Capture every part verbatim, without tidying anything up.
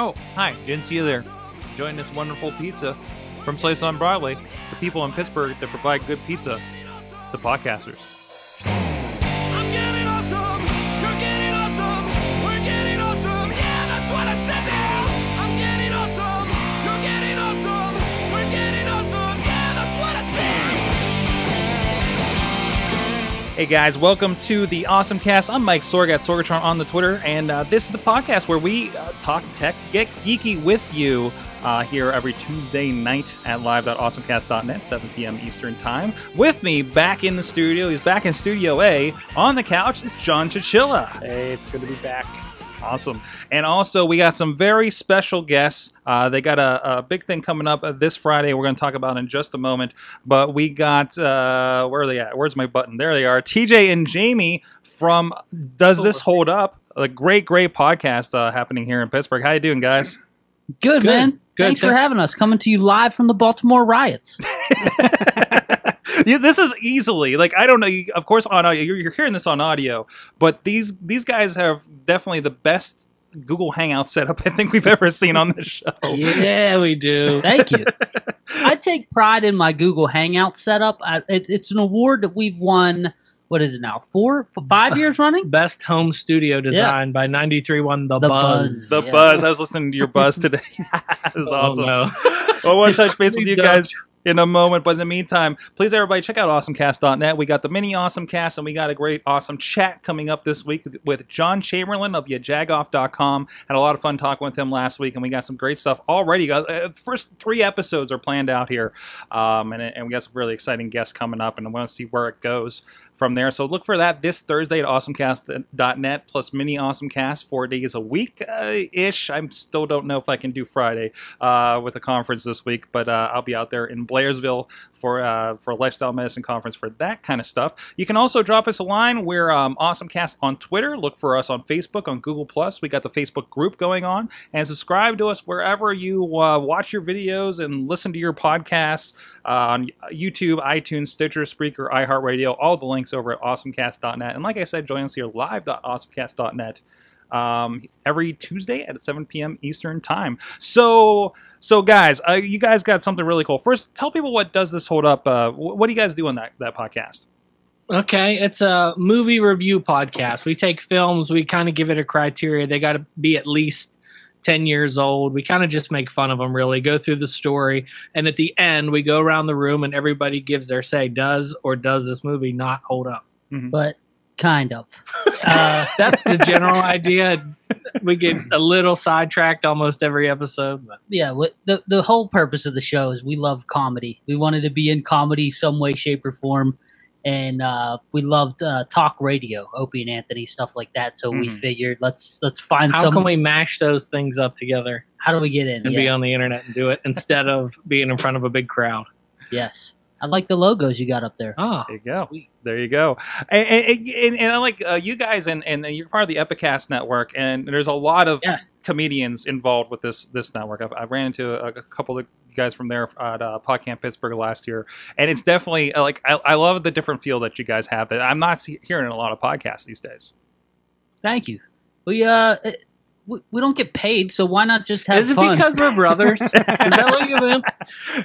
Oh, hi, didn't see you there. Enjoying this wonderful pizza from Slice on Broadway, the people in Pittsburgh that provide good pizza to podcasters. I'm getting awesome, you're getting awesome, we're getting awesome, yeah, that's what I said now. I'm getting awesome, you're getting awesome, we're getting awesome, yeah, that's what I said. Hey guys, welcome to the Awesome Cast. I'm Mike Sorg at Sorgatron on the Twitter, and uh, this is the podcast where we uh, talk tech, get geeky with you. Uh, here every Tuesday night at live dot awesome cast dot net, seven p m Eastern Time. With me back in the studio, he's back in Studio A. On the couch, it's John Chichilla. Hey, it's good to be back. Awesome. And also, we got some very special guests. Uh, they got a, a big thing coming up this Friday we're going to talk about in just a moment. But we got, uh, where are they at? Where's my button? There they are. T J and Jamie from Does This Hold Up? A great, great podcast uh, happening here in Pittsburgh. How you doing, guys? Good, Good, man. Good. Thanks Thank for having us. Coming to you live from the Baltimore riots. Yeah, this is easily, like, I don't know, you, of course, on audio, you're, you're hearing this on audio, but these these guys have definitely the best Google Hangout setup I think we've ever seen on this show. Yeah, we do. Thank you. I take pride in my Google Hangout setup. I, it, it's an award that we've won. What is it now? Four, five years running? Best home studio design yeah. by ninety-three point one The, the Buzz. Buzz. The yeah. Buzz. I was listening to your Buzz today. That was oh, awesome. No. Well, I want to touch base with you guys in a moment. But in the meantime, please, everybody, check out awesome cast dot net. We got the mini Awesome Cast, and we got a great awesome chat coming up this week with John Chamberlain of ya jagoff dot com. Had a lot of fun talking with him last week, and we got some great stuff already. The first three episodes are planned out here, um, and, and we got some really exciting guests coming up, and I want to see where it goes from there. So look for that this Thursday at awesome cast dot net, plus mini AwesomeCast, four days a week-ish. Uh, I still don't know if I can do Friday uh, with the conference this week, but uh, I'll be out there in Blairsville for uh, for a lifestyle medicine conference for that kind of stuff. You can also drop us a line. We're um, AwesomeCast on Twitter. Look for us on Facebook, on Google+. We got the Facebook group going on. And subscribe to us wherever you uh, watch your videos and listen to your podcasts uh, on YouTube, iTunes, Stitcher, Spreaker, iHeartRadio, all the links over at awesome cast dot net. And like I said, join us here live dot awesome cast dot net um, every Tuesday at seven p m Eastern Time. So, so guys, uh, you guys got something really cool. First, tell people what Does This Hold Up? Uh, what do you guys do on that, that podcast? Okay, it's a movie review podcast. We take films, we kind of give it a criteria. They got to be at least ten years old. We kind of just make fun of them, really. Go through the story, and at the end, we go around the room, and everybody gives their say. Does or does this movie not hold up? Mm-hmm. But kind of. uh, that's the general idea. We get a little sidetracked almost every episode. But. Yeah, the, the whole purpose of the show is we love comedy. We wanted to be in comedy some way, shape, or form, and uh, we loved uh, talk radio, Opie and Anthony, stuff like that. So mm-hmm. we figured let's let's find how some... can we mash those things up together? How do we get in and yeah. be on the internet and do it instead of being in front of a big crowd? Yes, I like the logos you got up there. Oh, there you go. Sweet. There you go. And, and, and, and I like uh, you guys, and, and you're part of the Epicast Network, and there's a lot of yes. comedians involved with this this network. I, I ran into a, a couple of guys from there at uh, PodCamp Pittsburgh last year, and it's definitely uh, like I, I love the different feel that you guys have that I'm not hearing in a lot of podcasts these days. Thank you. We uh. It We don't get paid, so why not just have fun? Is it fun? Because we're brothers? Is that what you mean?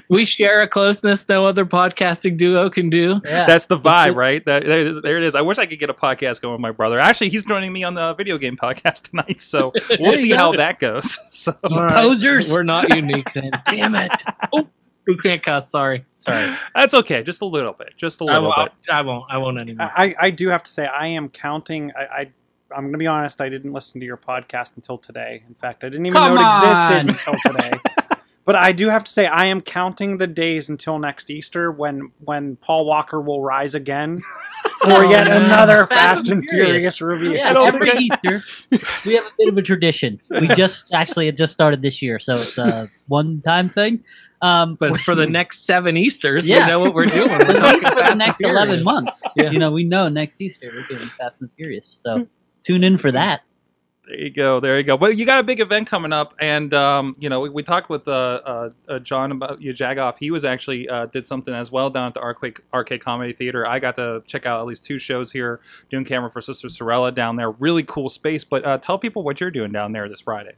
We share a closeness no other podcasting duo can do. Yeah. That's the vibe, right? That, there it is. I wish I could get a podcast going with my brother. Actually, he's joining me on the video game podcast tonight, so we'll see how that goes. So. Right. Posers. We're not unique then. Damn it. Oh, we can't cuss. Sorry. Sorry. That's okay. Just a little bit. Just a little I, bit. I, I won't. I won't anymore. I, I do have to say I am counting. I... I I'm going to be honest, I didn't listen to your podcast until today. In fact, I didn't even Come know it on. existed until today. But I do have to say, I am counting the days until next Easter when, when Paul Walker will rise again for oh, yet man. another Fast, Fast and Furious, Furious review. Yeah, every Easter, we have a bit of a tradition. We just actually it just started this year, so it's a one-time thing. Um, but for the next seven Easters, yeah. we know what we're doing. We're At least for the next eleven months. Yeah. You know, we know next Easter we're doing Fast and Furious, so... Tune in for that. There you go. There you go. Well, you got a big event coming up, and um, you know we, we talked with uh, uh, John about your Jagoff. He was actually uh, did something as well down at the Arcade, Arcade Comedy Theater. I got to check out at least two shows here, doing camera for Sister Sorella down there. Really cool space. But uh, tell people what you're doing down there this Friday.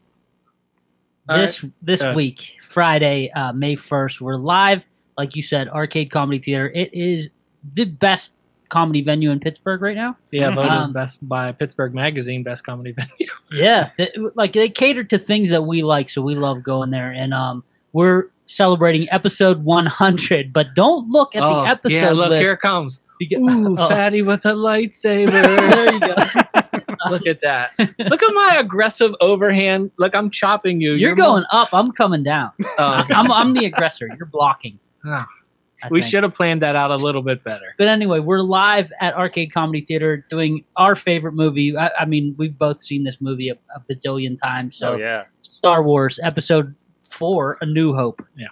All this right. this uh, week, Friday, uh, May first, we're live. Like you said, Arcade Comedy Theater. It is the best comedy venue in Pittsburgh right now. Yeah, voted um, best by Pittsburgh Magazine, best comedy venue. Yeah, they, like they cater to things that we like, so we love going there. And um, we're celebrating episode one hundred, but don't look at oh, the episode yeah, look, list. Here it comes. Because, Ooh, oh. Fatty with a lightsaber. There you go. Look at that. Look at my aggressive overhand. Look, I'm chopping you. You're, You're going more... up. I'm coming down. Oh, okay. I'm, I'm the aggressor. You're blocking. Oh. I we think. should have planned that out a little bit better. But anyway, we're live at Arcade Comedy Theater doing our favorite movie. I, I mean, we've both seen this movie a, a bazillion times. So, oh, yeah. Star Wars Episode four, A New Hope. Yeah.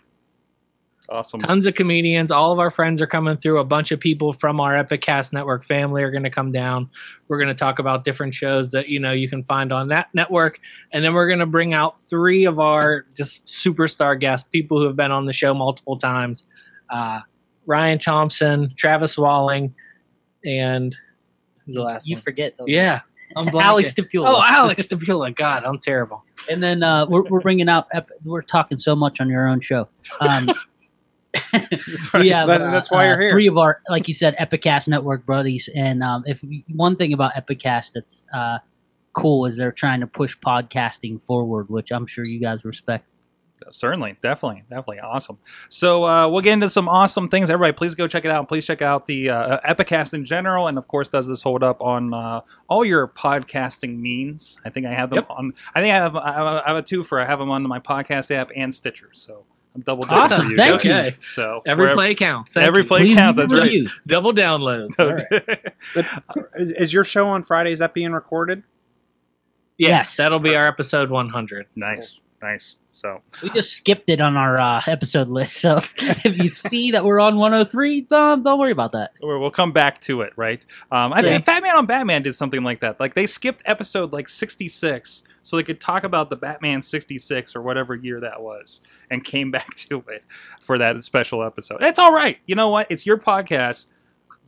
Awesome. Tons of comedians. All of our friends are coming through. A bunch of people from our Epicast Network family are going to come down. We're going to talk about different shows that, you know, you can find on that network. And then we're going to bring out three of our just superstar guests, people who have been on the show multiple times. Uh, Ryan Thompson, Travis Walling, and who's the last you one? You forget. Those yeah. I'm Alex DePula. Oh, Alex DePula. God, I'm terrible. And then uh, we're, we're bringing out, we're talking so much on your own show. Um, that's right. Have, that, uh, that's why uh, you're here. Three of our, like you said, Epicast Network buddies. And um, if we, one thing about Epicast that's uh, cool is they're trying to push podcasting forward, which I'm sure you guys respect. Certainly, definitely, definitely awesome. So uh, we'll get into some awesome things. Everybody, please go check it out. Please check out the uh, Epicast in general, and of course, Does This Hold Up on uh, all your podcasting means. I think I have them yep. on. I think I have. I have a twofer. I have them on my podcast app and Stitcher. So I'm double dipping. Awesome, you. thank okay. you. So every wherever, play counts. Thank every you. play please counts. That's right. Double downloads. Okay. All right. is, is your show on Friday? Is that being recorded? Yes, yes. that'll be Perfect. our episode one hundred. Nice, cool. nice. So. We just skipped it on our uh, episode list, so if you see that we're on one oh three, um, don't worry about that. We'll come back to it, right? Um, I yeah. think Batman on Batman did something like that. Like they skipped episode like sixty-six, so they could talk about the Batman sixty-six or whatever year that was, and came back to it for that special episode. It's all right. You know what? It's your podcast.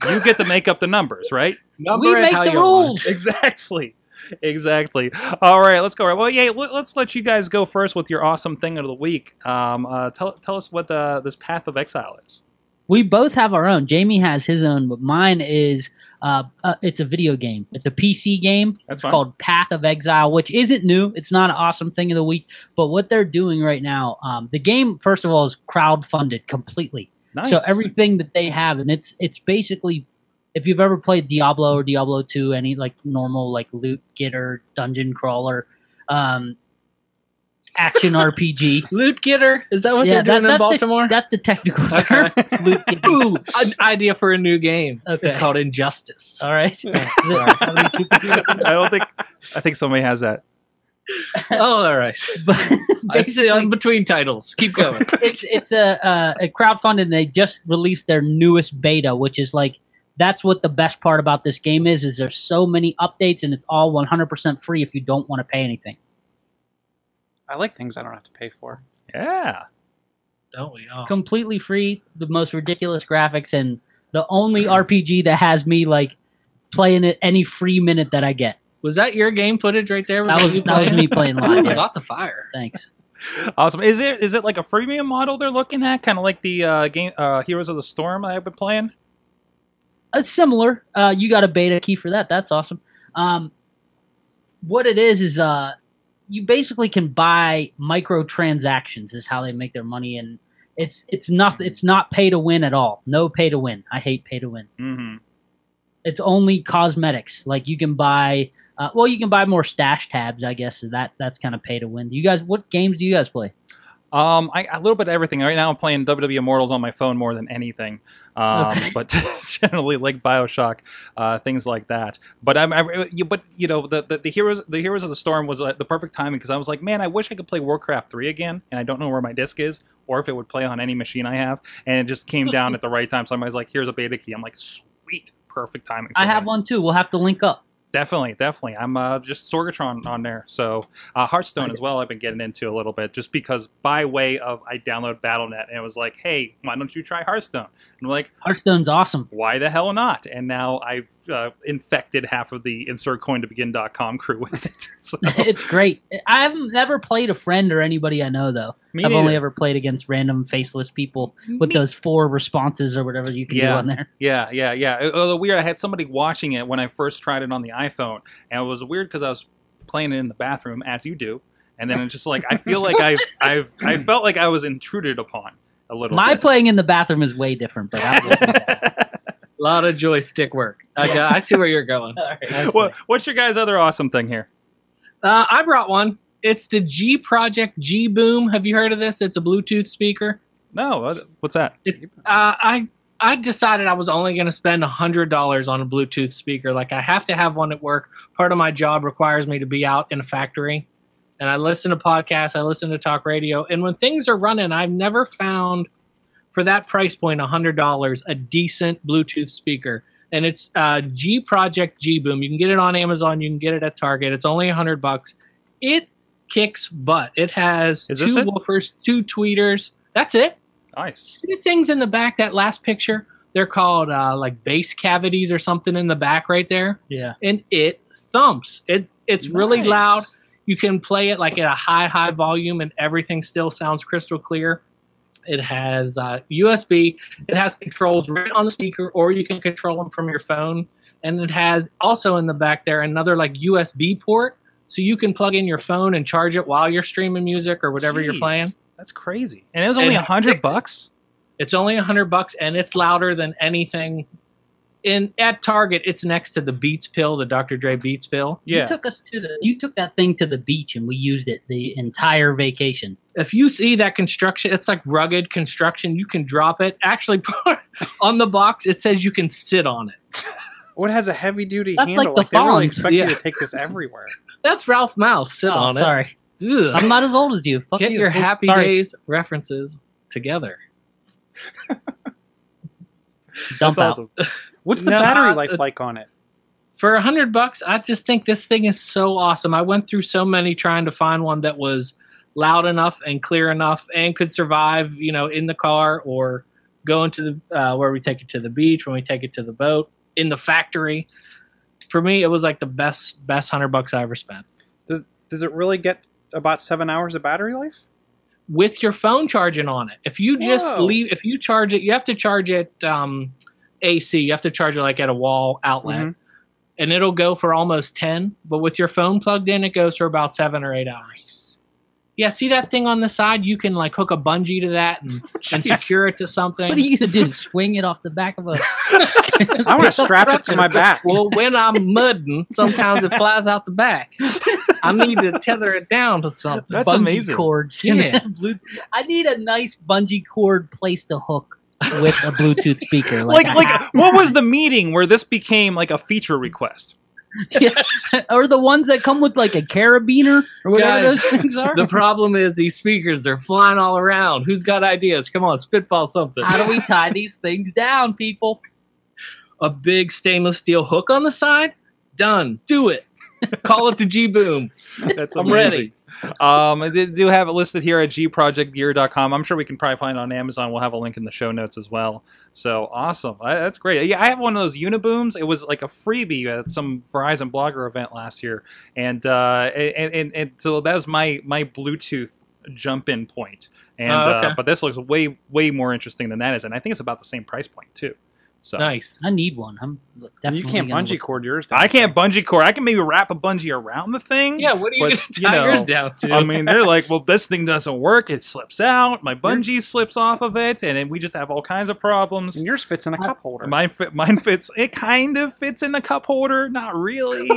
You get to make up the numbers, right? Number we make the rules. Exactly. Exactly. All right, let's go. Well, yeah, let's let you guys go first with your awesome thing of the week. Um, uh, tell, tell us what uh, this Path of Exile is. We both have our own. Jamie has his own, but mine is uh, uh, it's a video game. It's a P C game. That's it's fine. called Path of Exile, which isn't new. It's not an awesome thing of the week, but what they're doing right now, um, the game, first of all, is crowdfunded completely. Nice. So everything that they have, and it's it's basically... If you've ever played Diablo or Diablo two, any like normal like loot getter, dungeon crawler, um, action R P G, loot getter is that what yeah, they're doing that, in Baltimore? The, that's the technical term. Okay. Loot getter. Ooh, an idea for a new game. Okay. It's called Injustice. All right. Yeah, I don't think. I think somebody has that. Oh, all right. But basically, I'm between titles. Keep going. It's it's a uh, a crowdfunding. They just released their newest beta, which is like. That's what the best part about this game is, is there's so many updates, and it's all one hundred percent free if you don't want to pay anything. I like things I don't have to pay for. Yeah. Don't we all? Completely free, the most ridiculous graphics, and the only R P G that has me, like, playing it any free minute that I get. Was that your game footage right there? That was, that was me playing live. Yeah. Lots of fire. Thanks. Awesome. Is it is it like a freemium model they're looking at? Kind of like the uh, game uh, Heroes of the Storm I've been playing? It's similar. Uh, you got a beta key for that. That's awesome. Um, what it is is uh, you basically can buy microtransactions is how they make their money, and it's it's not it's not pay to win at all. No pay to win. I hate pay to win. Mm-hmm. It's only cosmetics. Like you can buy uh, well, you can buy more stash tabs, I guess. So that that's kind of pay to win. You guys, what games do you guys play? Um, I, a little bit of everything. Right now I'm playing W W D Immortals on my phone more than anything, um, okay. but generally like Bioshock, uh, things like that. But I'm, I, you, but you know, the, the the heroes, the Heroes of the Storm was uh, the perfect timing because I was like, man, I wish I could play Warcraft three again, and I don't know where my disc is or if it would play on any machine I have, and it just came down at the right time. So I was like, here's a beta key. I'm like, sweet, perfect timing. I have one too. We'll have to link up. Definitely, definitely. I'm uh, just Sorgatron on there. So uh, Hearthstone as well I've been getting into a little bit just because by way of I downloaded Battle dot net and it was like, hey, why don't you try Hearthstone? And I'm like, Hearthstone's awesome. Why the hell not? And now I've uh, infected half of the insert coin to begin dot com crew with it. So. It's great. I've never played a friend or anybody I know, though. Me I've neither. only ever played against random faceless people with Me. those four responses or whatever you can yeah. do on there. Yeah, yeah, yeah. Although weird, I had somebody watching it when I first tried it on the iPhone, and it was weird because I was playing it in the bathroom, as you do, and then it's just like, I feel like I've, I've, I felt like I was intruded upon a little My bit. My playing in the bathroom is way different, but I wasn't. A lot of joystick work. I, got, I see where you're going. All right, well, what's your guys' other awesome thing here? Uh, I brought one. It's the G Project G Boom. Have you heard of this? It's a Bluetooth speaker. No. What's that? It, uh, I I decided I was only going to spend one hundred dollars on a Bluetooth speaker. Like, I have to have one at work. Part of my job requires me to be out in a factory. And I listen to podcasts. I listen to talk radio. And when things are running, I've never found... for that price point, one hundred dollars, a decent Bluetooth speaker. And it's uh, G Project G Boom. You can get it on Amazon. You can get it at Target. It's only one hundred bucks. It kicks butt. It has Is two woofers, two tweeters. That's it. Nice. See the things in the back, that last picture? They're called uh, like bass cavities or something in the back right there. Yeah. And it thumps. It It's nice. really loud. You can play it like at a high, high volume, and everything still sounds crystal clear. It has uh, U S B. It has controls right on the speaker, or you can control them from your phone. And it has also in the back there another like U S B port, so you can plug in your phone and charge it while you're streaming music or whatever Jeez, you're playing. That's crazy. And it was only a hundred bucks. It's only a hundred bucks, and it's louder than anything. In at Target, it's next to the Beats Pill, the Doctor Dre Beats Pill. Yeah. You took us to the you took that thing to the beach, and we used it the entire vacation. If you see that construction, it's like rugged construction. You can drop it. Actually, on the box, it says you can sit on it. Well, it has a heavy duty That's handle. Like the like they really expect yeah. you to take this everywhere. That's Ralph Mouth. Sit oh, on sorry. it. Sorry, I'm not as old as you. Fuck Get you. your Happy sorry. Days references together. Dump That's out. Awesome. What's the no, battery life uh, like on it? For a hundred bucks, I just think this thing is so awesome. I went through so many trying to find one that was loud enough and clear enough and could survive, you know, in the car or going to the uh, where we take it to the beach, when we take it to the boat, in the factory. For me, it was like the best best hundred bucks I ever spent. Does does it really get about seven hours of battery life? With your phone charging on it, if you just Whoa. leave, if you charge it, you have to charge it. Um, A C, you have to charge it like at a wall outlet, mm-hmm. and it'll go for almost ten. But with your phone plugged in, it goes for about seven or eight hours. Yeah, see that thing on the side? You can like hook a bungee to that and, and secure it to something. What are you gonna do? Swing it off the back of a? I want to strap it to my back. Well, when I'm mudding, sometimes it flies out the back. I need to tether it down to something. That's bungee amazing. Cords. Yeah. I need a nice bungee cord place to hook. With a Bluetooth speaker, like like, like what was the meeting where this became like a feature request? Yeah. Or the ones that come with like a carabiner or whatever Guys, those things are. The problem is these speakers are flying all around. Who's got ideas? Come on, spitball something. How do we tie these things down, people? A big stainless steel hook on the side. Done. Do it. Call it the G Boom. That's I'm amazing. ready. Um, they do have it listed here at g project gear dot com. I'm sure we can probably find it on Amazon. We'll have a link in the show notes as well. So awesome. I, that's great. Yeah, I have one of those Unibooms. It was like a freebie at some Verizon blogger event last year. And, uh, and, and, and so that was my, my Bluetooth jump in point. And, oh, okay. uh, but this looks way, way more interesting than that is. And I think it's about the same price point too. So. Nice. I need one. I'm definitely you can't bungee look. cord yours down. I can't bungee cord. I can maybe wrap a bungee around the thing. Yeah, what are you going to tie you know, yours down to? I mean, they're like, well, this thing doesn't work. It slips out. My bungee slips off of it, and then we just have all kinds of problems. And yours fits in a cup holder. Mine, fi mine fits. It kind of fits in the cup holder. Not really.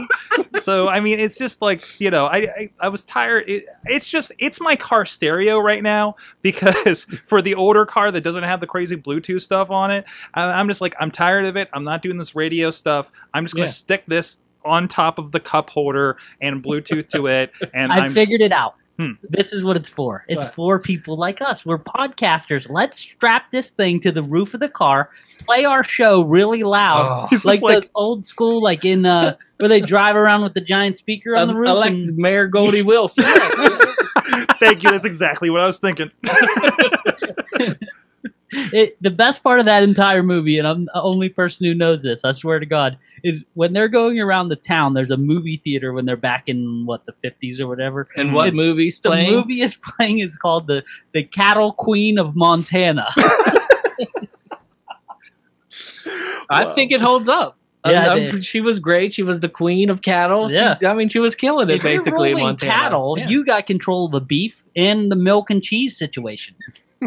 So, I mean, it's just like, you know, I, I, I was tired. It, it's just, it's my car stereo right now because for the older car that doesn't have the crazy Bluetooth stuff on it, I, I'm just like, I'm tired of it. I'm not doing this radio stuff. I'm just going to yeah. stick this on top of the cup holder and Bluetooth to it. And I I'm... figured it out. Hmm. This is what it's for. It's what? for people like us. We're podcasters. Let's strap this thing to the roof of the car, play our show really loud, oh, like, like those old school, like in uh, where they drive around with the giant speaker on um, the roof. Elect and... Mayor Goldie Wilson. Thank you. That's exactly what I was thinking. It, the best part of that entire movie, and I'm the only person who knows this, I swear to God, is when they're going around the town, there's a movie theater when they're back in, what, the fifties or whatever. And what and movie's the playing? The movie is playing is called the, the Cattle Queen of Montana. I well, think it holds up. Yeah, um, um, she was great. She was the queen of cattle. Yeah. She, I mean, she was killing it, if basically, in Montana. Cattle, yeah. You got control of the beef and the milk and cheese situation. uh,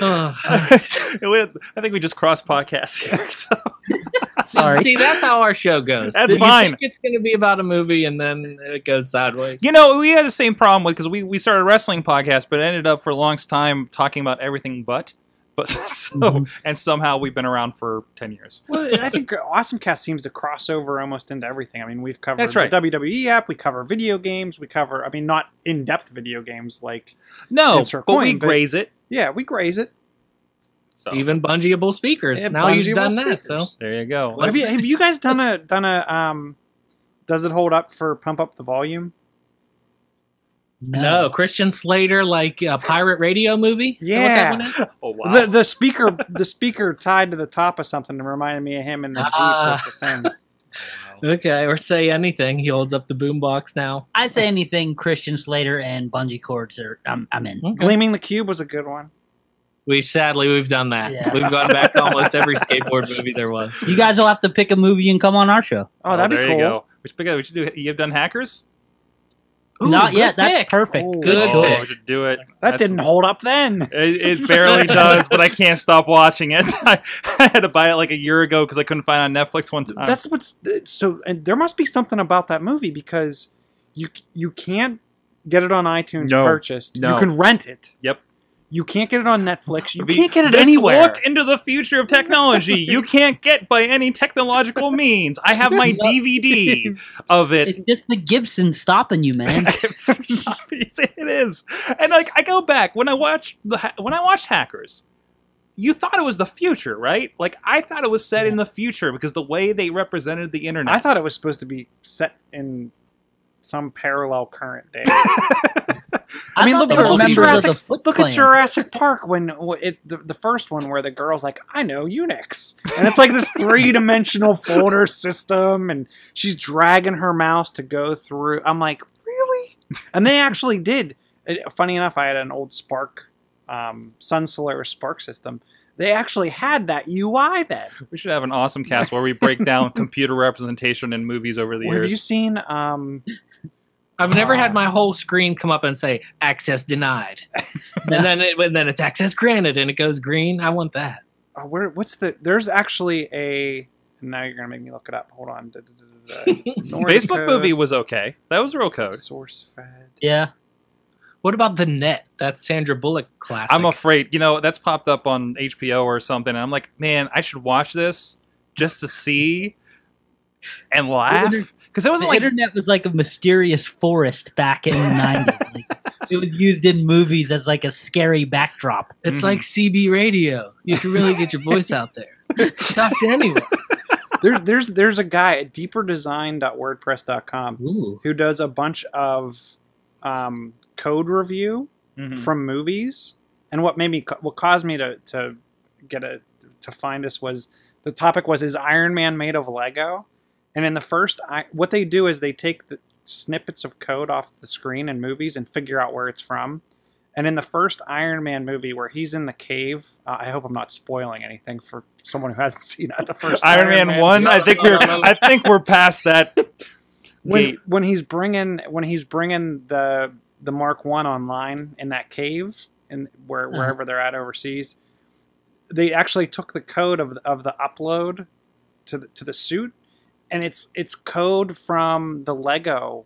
right. I think we just crossed podcasts here. So. Sorry. See, that's how our show goes. That's you fine. Think it's going to be about a movie, and then it goes sideways. You know, we had the same problem with because we, we started a wrestling podcast, but ended up for the longest time talking about everything but. But so, mm-hmm. And somehow we've been around for ten years. Well, I think AwesomeCast seems to cross over almost into everything. I mean, we've covered That's right. the W W E app, we cover video games, we cover, I mean, not in-depth video games like No, Insert but Coin, we but graze it. Yeah, we graze it. So. Even bungee-able speakers. Yeah, now you've done speakers. That, so. There you go. Have you, have you guys done a, done a um, does it hold up for Pump Up the Volume? No. no, Christian Slater, like a uh, pirate radio movie. Yeah, that that oh, wow. the the speaker, the speaker tied to the top of something reminded me of him in the Jeep. Uh, thing. Okay, or say anything. He holds up the boombox now. I say anything. Christian Slater and bungee cords are. I'm, I'm in. Okay. Gleaming the Cube was a good one. We sadly we've done that. Yeah. We've gone back to almost every skateboard movie there was. You guys will have to pick a movie and come on our show. Oh, oh that'd be there cool. You go. We should pick up. We should do. You've done Hackers. Ooh, Not yet. Pick. That's perfect. Ooh, good oh, choice. Do it. That That's, didn't hold up then. It, it barely does, but I can't stop watching it. I, I had to buy it like a year ago because I couldn't find it on Netflix one time. That's what's so. And there must be something about that movie because you you can't get it on iTunes no, purchased. No. You can rent it. Yep. You can't get it on Netflix. You can't get it Just anywhere. Look into the future of technology. You can't get by any technological means. I have my D V D of it. It's just the Gibson stopping you, man. It is. And like I go back when I watch the when I watched Hackers. You thought it was the future, right? Like, I thought it was set yeah. in the future because the way they represented the internet. I thought it was supposed to be set in some parallel current day. I, I mean, look, look, at Jurassic, look at Jurassic Park when it, the, the first one where the girl's like, I know Unix. And it's like this three-dimensional folder system, and she's dragging her mouse to go through. I'm like, really? And they actually did. It, funny enough, I had an old Spark, um, Sun Solaris Spark system. They actually had that U I then. We should have an awesome cast where we break down computer representation in movies over the well, years. Have you seen... Um, I've never um, had my whole screen come up and say access denied, and then it, and then it's access granted, and it goes green. I want that. Oh, where? What's the? There's actually a. Now you're gonna make me look it up. Hold on. Da, da, da, da. Facebook code. Movie was okay. That was real code. Source fed. Yeah. What about The Net? That Sandra Bullock classic. I'm afraid you know that's popped up on H B O or something, and I'm like, man, I should watch this just to see and laugh. Because it wasn't the like internet was like a mysterious forest back in the nineties. Like, it was used in movies as like a scary backdrop. It's mm. like C B radio. You can really get your voice out there. Talk to anyone. There, there's there's a guy at deeper design dot wordpress dot com Ooh. Who does a bunch of um, code review mm-hmm. from movies. And what made me what caused me to to get a to find this was the topic was is Iron Man made of Lego? And in the first, I, what they do is they take the snippets of code off the screen in movies and figure out where it's from. And in the first Iron Man movie where he's in the cave, uh, I hope I'm not spoiling anything for someone who hasn't seen the first Iron, Iron Man, Man one. No, I think no, we're no, no. I think we're past that. When when he's bringing when he's bringing the the Mark One online in that cave and where mm-hmm. wherever they're at overseas, they actually took the code of of the upload to the, to the suit. And it's it's code from the Lego,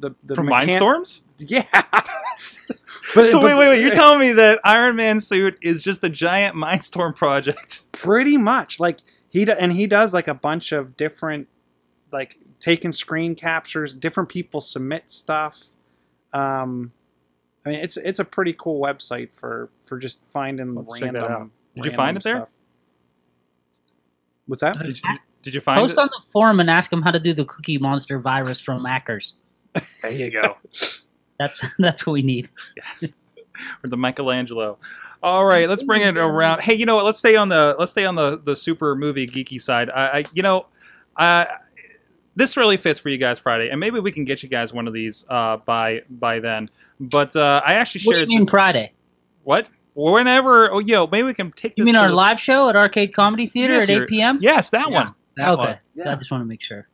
the, the from Mindstorms. Yeah. but, so but, wait, wait, wait! You're telling me that Iron Man suit is just a giant Mindstorm project? Pretty much, like he do, and he does like a bunch of different, like taking screen captures. Different people submit stuff. Um, I mean, it's it's a pretty cool website for for just finding Let's random. Check that out. Did random you find it there? Stuff. What's that? Did you Did you find Post it? On the forum and ask them how to do the Cookie Monster virus from Hackers. There you go. that's that's what we need. Yes. Or the Michelangelo. All right, let's bring it around. Hey, you know what? Let's stay on the let's stay on the the super movie geeky side. I, I you know, uh, this really fits for you guys Friday, and maybe we can get you guys one of these uh, by by then. But uh, I actually shared. What do you mean this Friday? What? Whenever? Oh, yo, maybe we can take. You this mean our live show at Arcade Comedy Theater yes, at eight p m? Yes, that yeah, one. That okay, one. Yeah. I just want to make sure.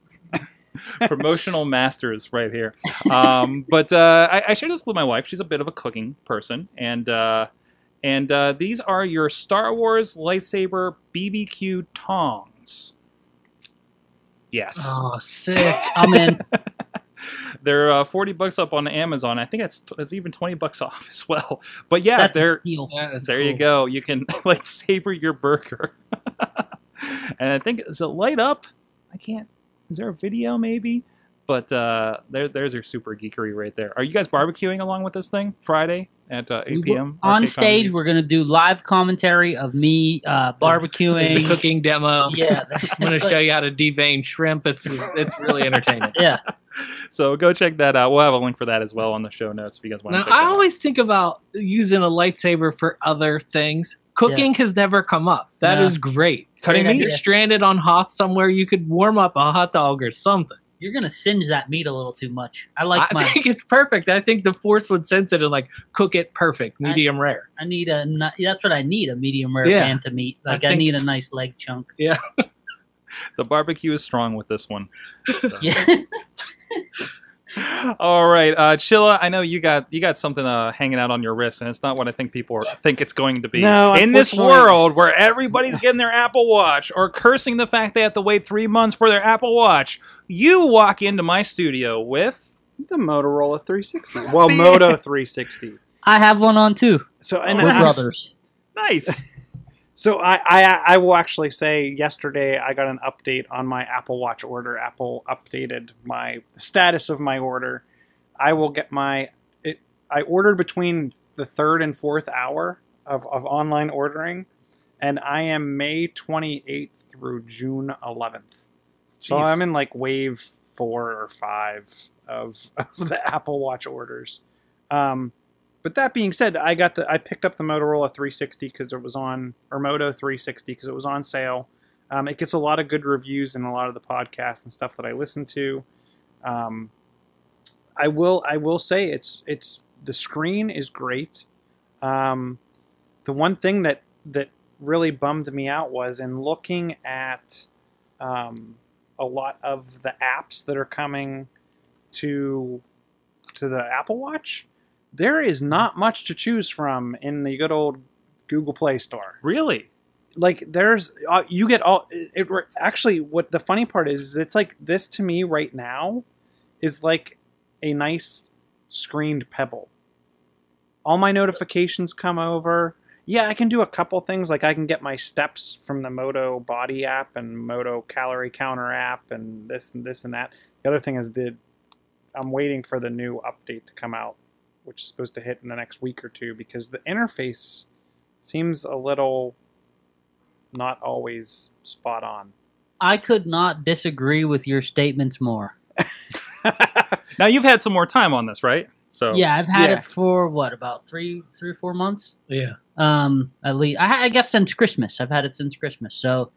Promotional masters right here. Um, but uh, I, I shared this with my wife. She's a bit of a cooking person, and. Uh, And uh, these are your Star Wars lightsaber B B Q tongs. Yes. Oh, sick! I'm in. They're uh, forty bucks up on Amazon. I think that's that's even twenty bucks off as well. But yeah, that's they're yeah, there. Cool. You go. You can lightsaber your burger. And I think is it light up? I can't. Is there a video maybe? But uh, there, there's your super geekery right there. Are you guys barbecuing along with this thing Friday at uh, eight p m? On stage, we're going to do live commentary of me uh, barbecuing. It's a cooking demo. Yeah. I'm going to show you how to devein shrimp. It's, it's really entertaining. Yeah. So go check that out. We'll have a link for that as well on the show notes if you guys want to check that out. I always think about using a lightsaber for other things. Cooking yeah. has never come up. That yeah. is great. Cutting meat? You're stranded on Hoth somewhere. You could warm up a hot dog or something. You're going to singe that meat a little too much. I like I my, think it's perfect. I think the Force would sense it and like cook it perfect, medium I, rare. I need a that's what I need, a medium rare yeah. Banta meat. Like I, I need a nice leg chunk. Yeah. The barbecue is strong with this one. So. Yeah. All right, uh, Chilla. I know you got you got something uh, hanging out on your wrist, and it's not what I think people are, think it's going to be. No, in this world where everybody's getting their Apple Watch or cursing the fact they have to wait three months for their Apple Watch, you walk into my studio with the Motorola three sixty. Well, Moto three sixty. I have one on too. So and we're I, brothers. Nice. So I, I I will actually say yesterday I got an update on my Apple Watch order. Apple updated my status of my order. I will get my it, I ordered between the third and fourth hour of, of online ordering, and I am May twenty-eighth through June eleventh. So jeez. I'm in like wave four or five of, of the Apple Watch orders. Um, But that being said, I got the I picked up the Motorola three sixty because it was on or Moto three sixty because it was on sale. Um, it gets a lot of good reviews in a lot of the podcasts and stuff that I listen to. Um, I will I will say it's it's the screen is great. Um, the one thing that that really bummed me out was in looking at um, a lot of the apps that are coming to to the Apple Watch. There is not much to choose from in the good old Google Play Store. Really? Like, there's, uh, you get all, it, it, actually, what the funny part is, is, it's like this to me right now is like a nice screened Pebble. All my notifications come over. Yeah, I can do a couple things, like I can get my steps from the Moto Body app and Moto Calorie Counter app and this and this and that. The other thing is that I'm waiting for the new update to come out, which is supposed to hit in the next week or two, because the interface seems a little not always spot on. I could not disagree with your statements more. Now you've had some more time on this, right? So yeah, I've had yeah. it for what, about three, three or four months? Yeah. Um, at least I, I guess since Christmas. I've had it since Christmas. So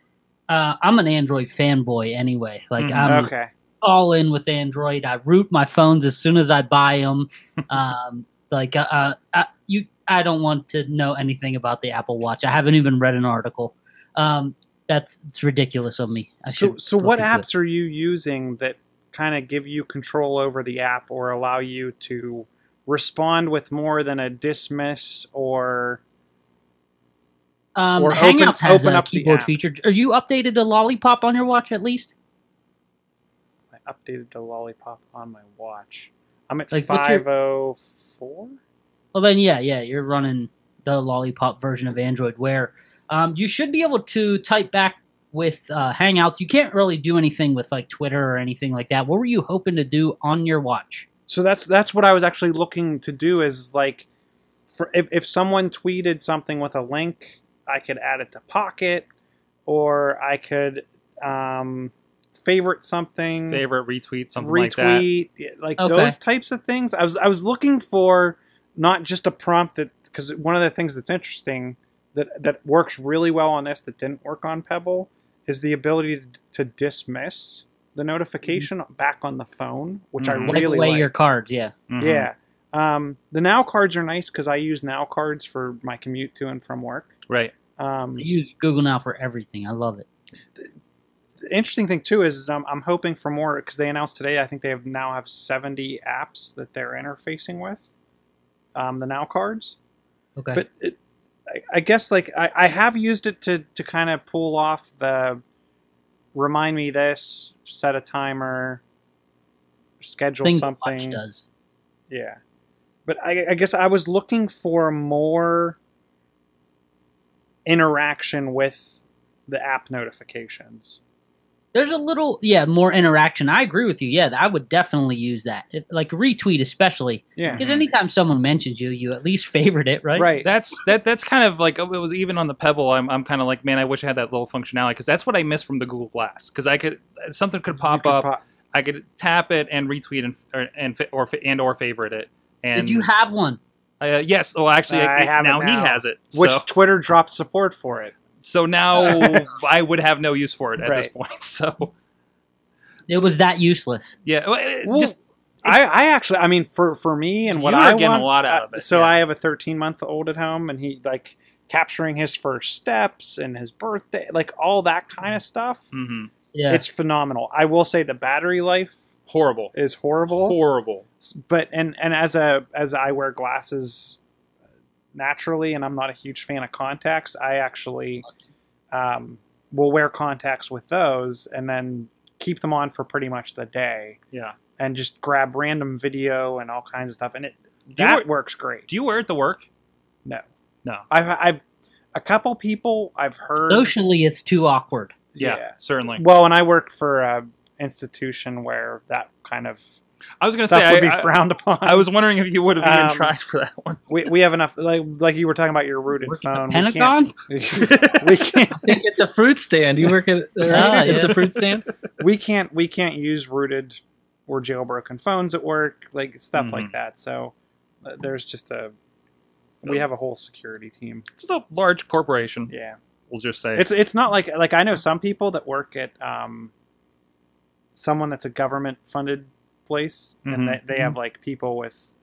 uh, I'm an Android fanboy anyway. Like mm, I'm okay. all in with Android. I root my phones as soon as I buy them. Um, like uh, I, you, I don't want to know anything about the Apple Watch. I haven't even read an article. Um, that's it's ridiculous of me. I so, so what apps are you using that kind of give you control over the app or allow you to respond with more than a dismiss or? Um, or Hangouts open, has open a up keyboard feature. Are you updated to Lollipop on your watch at least? Updated to Lollipop on my watch. I'm at like five oh four. Well, then, yeah, yeah, you're running the Lollipop version of Android Wear. Um, you should be able to type back with uh, Hangouts. You can't really do anything with like Twitter or anything like that. What were you hoping to do on your watch? So that's that's what I was actually looking to do. Is like, for if if someone tweeted something with a link, I could add it to Pocket, or I could. Um, Favorite something, favorite retweet something retweet, like that, like okay. those types of things. I was I was looking for not just a prompt that because one of the things that's interesting that that works really well on this that didn't work on Pebble is the ability to, to dismiss the notification mm-hmm. back on the phone, which mm-hmm. I really like. Lay your cards, yeah. Mm-hmm. Yeah. Um, the Now cards are nice because I use Now cards for my commute to and from work. Right. Um, I use Google Now for everything. I love it. The, the interesting thing, too, is I'm, I'm hoping for more because they announced today I think they have now have seventy apps that they're interfacing with, um, the Now cards. Okay. But it, I, I guess, like, I, I have used it to, to kind of pull off the remind me this, set a timer, schedule Things something. Watch does. Yeah. But I, I guess I was looking for more interaction with the app notifications. There's a little, yeah, more interaction. I agree with you. Yeah, I would definitely use that. It, like retweet especially. Yeah. Because anytime someone mentions you, you at least favored it, right? Right. That's that. That's kind of like, it was even on the Pebble, I'm, I'm kind of like, man, I wish I had that little functionality because that's what I miss from the Google Glass. Because I could, something could pop could up. Pop. I could tap it and retweet and or and, or, and or favorite it. And did you have one? Uh, yes. Well, actually, I, I have now, it now he has it. Which so. Twitter dropped support for it. So now I would have no use for it at right. this point. So it was that useless. Yeah. Well, it, well, just I, I actually, I mean, for for me and what I getting want, a lot out of it. So yeah. I have a thirteen month old at home, and he like capturing his first steps and his birthday, like all that kind of stuff. Mm-hmm. Yeah. It's phenomenal. I will say the battery life horrible is horrible, horrible. But and and as a as I wear glasses naturally, and I'm not a huge fan of contacts, I actually um, will wear contacts with those and then keep them on for pretty much the day. Yeah. And just grab random video and all kinds of stuff. And it that wear, works great. Do you wear it to work? No. No. I've, I've a couple people I've heard... Socially, it's too awkward. Yeah, yeah. Certainly. Well, and I work for an institution where that kind of... I was going to say I, would be I, frowned upon. I was wondering if you would have even um, tried for that one. We we have enough like like you were talking about your rooted phone. Pentagon. We can't. We can't. It's a fruit stand. You work at uh, yeah. It's a fruit stand. We can't we can't use rooted or jailbroken phones at work, like stuff mm-hmm. like that. So uh, there's just a we have a whole security team. It's a large corporation. Yeah, we'll just say it's it's not like like I know some people that work at um someone that's a government funded. Place and mm-hmm. they, they have like people with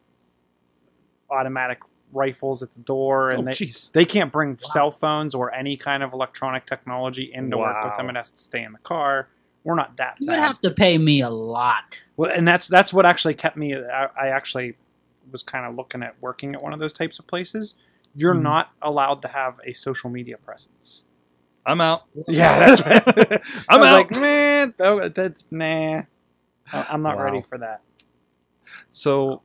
automatic rifles at the door and oh, they geez. they can't bring wow. cell phones or any kind of electronic technology into wow. work with them. It has to stay in the car. We're not that you bad. Would have to pay me a lot. Well, and that's that's what actually kept me. I, I actually was kind of looking at working at one of those types of places. You're mm-hmm. not allowed to have a social media presence. I'm out. Yeah, that's what I I'm was out. Like, man, that's nah. I'm not wow. ready for that. So,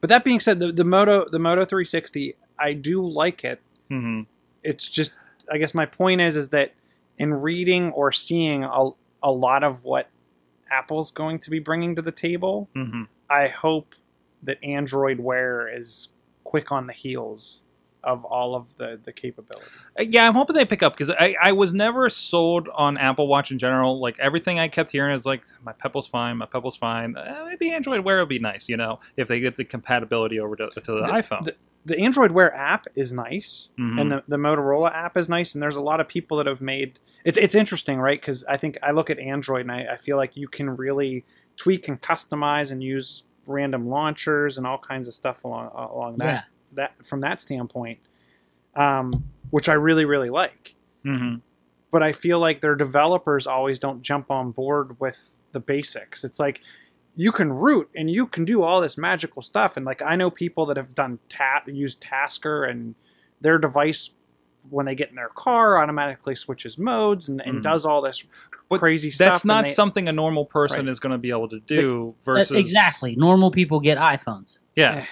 but that being said, the, the Moto the Moto three sixty, I do like it. Mm-hmm. It's just, I guess my point is, is that in reading or seeing a, a lot of what Apple's going to be bringing to the table, mm-hmm. I hope that Android Wear is quick on the heels of all of the, the capability. Yeah, I'm hoping they pick up because I, I was never sold on Apple Watch in general. Like everything I kept hearing is like, my Pebble's fine, my Pebble's fine. Uh, maybe Android Wear would be nice, you know, if they get the compatibility over to, to the, the iPhone. The, the Android Wear app is nice, mm-hmm. and the, the Motorola app is nice, and there's a lot of people that have made... It's, it's interesting, right? Because I think I look at Android and I, I feel like you can really tweak and customize and use random launchers and all kinds of stuff along, along that. Yeah. That from that standpoint, um, which I really, really like. Mm-hmm. But I feel like their developers always don't jump on board with the basics. It's like you can root and you can do all this magical stuff. And like I know people that have done ta- used Tasker and their device when they get in their car automatically switches modes and, and mm-hmm. does all this but crazy stuff. That's not they, something a normal person right. is going to be able to do but, versus... Exactly. Normal people get iPhones. Yeah,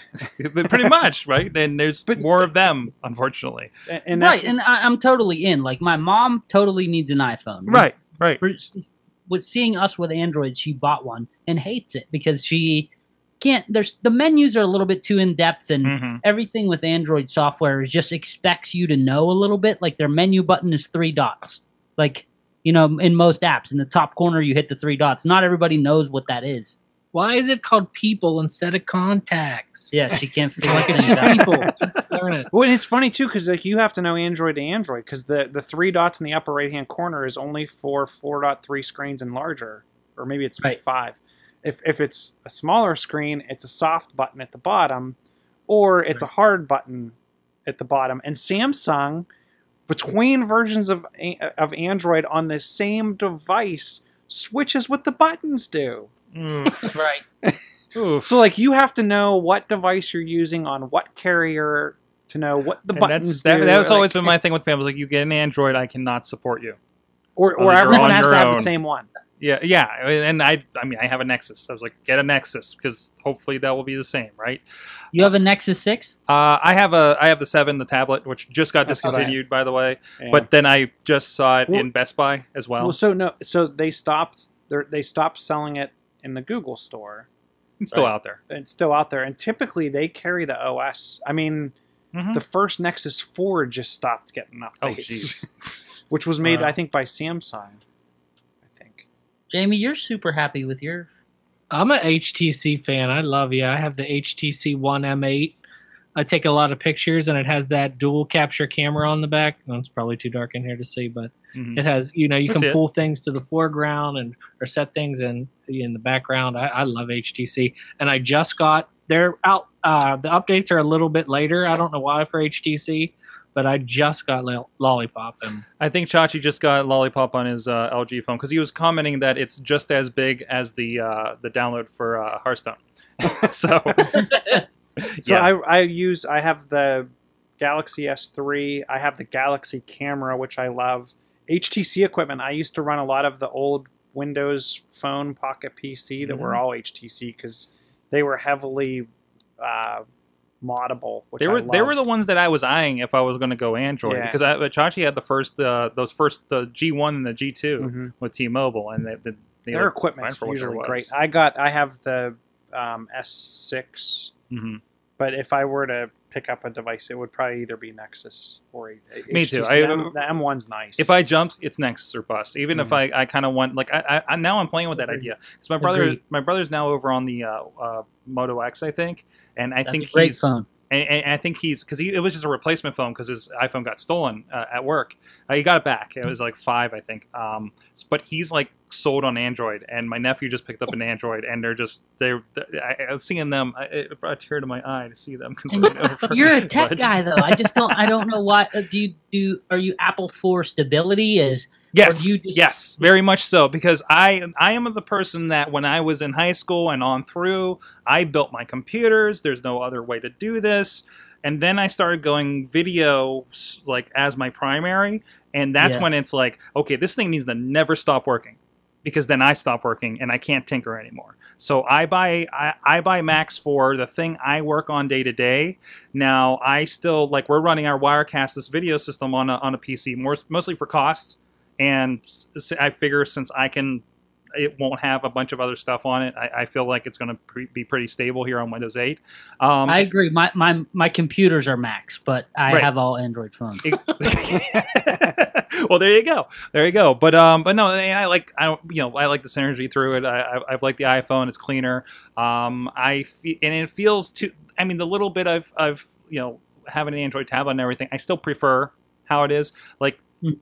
pretty much, right? And there's but, more of them, unfortunately. And, and right, and I, I'm totally in. Like, my mom totally needs an iPhone. Right, right. For, with seeing us with Android, she bought one and hates it because she can't... There's the menus are a little bit too in-depth, and mm-hmm. everything with Android software just expects you to know a little bit. Like, their menu button is three dots. Like, you know, in most apps, in the top corner, you hit the three dots. Not everybody knows what that is. Why is it called people instead of contacts? Yeah, she can't figure like it's just out. People. Well, it's funny too, because like you have to know Android to Android, because the the three dots in the upper right hand corner is only for four point three screens and larger, or maybe it's right. five. If if it's a smaller screen, it's a soft button at the bottom, or it's right. a hard button at the bottom. And Samsung, between versions of of Android on the same device, switches what the buttons do. Mm, right. So like you have to know what device you're using on what carrier to know what the and buttons do. That, that's like, always been my thing with families. Like you get an Android, I cannot support you. Or or like everyone has to have own. the same one. Yeah, yeah. And I I mean I have a Nexus. So I was like, get a Nexus because hopefully that will be the same, right? You have a Nexus six? Uh I have a I have the seven, the tablet, which just got that's discontinued by the way. Yeah. But then I just saw it well, in Best Buy as well. Well so no so they stopped they stopped selling it in the Google store. It's still right? out there. It's still out there. And typically they carry the O S. I mean, mm-hmm. the first Nexus four just stopped getting updates. Oh, which was made, uh, I think, by Samsung. I think. Jamie, you're super happy with your... I'm an H T C fan. I love you. I have the H T C One M eight. I take a lot of pictures, and it has that dual capture camera on the back. Well, it's probably too dark in here to see, but mm-hmm. it has, you know, you That's can pull it. things to the foreground and or set things in in the background. I, I love H T C, and I just got their out. Uh, the updates are a little bit later. I don't know why for H T C, but I just got lo Lollipop. And I think Chachi just got Lollipop on his uh, L G phone because he was commenting that it's just as big as the uh, the download for uh, Hearthstone. So. So yeah. I, I use, I have the Galaxy S three, I have the Galaxy camera, which I love. H T C equipment, I used to run a lot of the old Windows Phone Pocket P C that mm-hmm. were all H T C because they were heavily uh, moddable. Which they were, I loved. They were the ones that I was eyeing if I was going to go Android yeah. because I, Chachi had the first, uh, those first the G one and the G two mm-hmm. with T-Mobile, and they, they, they their equipment's usually great. I got, I have the um, S six. Mm-hmm. But if I were to pick up a device, it would probably either be Nexus or H T C. Me too. I, the M one's nice. If I jumped, it's Nexus or bust. Even mm-hmm. if I, I kind of want, like, I, I now I'm playing with that Agreed. idea because my brother, Agreed. my brother's now over on the uh, uh, Moto X, I think, and I That's think a great he's. Phone. And, and I think he's because he, it was just a replacement phone because his iPhone got stolen uh, at work. Uh, he got it back. It was like five, I think. Um, but he's like sold on Android, and my nephew just picked up an Android, and they're just they're, they're I, I was seeing them. I, it brought a tear to my eye to see them convert over. You're a tech but. guy, though. I just don't. I don't know why. Do you do? Are you Apple for stability? Is Yes, yes, very much so. Because I, I am the person that when I was in high school and on through, I built my computers. There's no other way to do this. And then I started going video like as my primary, and that's yeah. when it's like, okay, this thing needs to never stop working, because then I stop working and I can't tinker anymore. So I buy I, I buy Macs for the thing I work on day to day. Now I still like we're running our Wirecast this video system on a, on a P C more mostly for costs. And I figure since I can, it won't have a bunch of other stuff on it. I, I feel like it's going to pre be pretty stable here on Windows eight. Um, I agree. My my my computers are Macs, but I right. have all Android phones. Well, there you go. There you go. But um, but no, I like I don't you know I like the synergy through it. I I, I like the iPhone. It's cleaner. Um, I fe and it feels too. I mean, the little bit I've I've you know having an Android tablet and everything, I still prefer how it is. Like. Mm.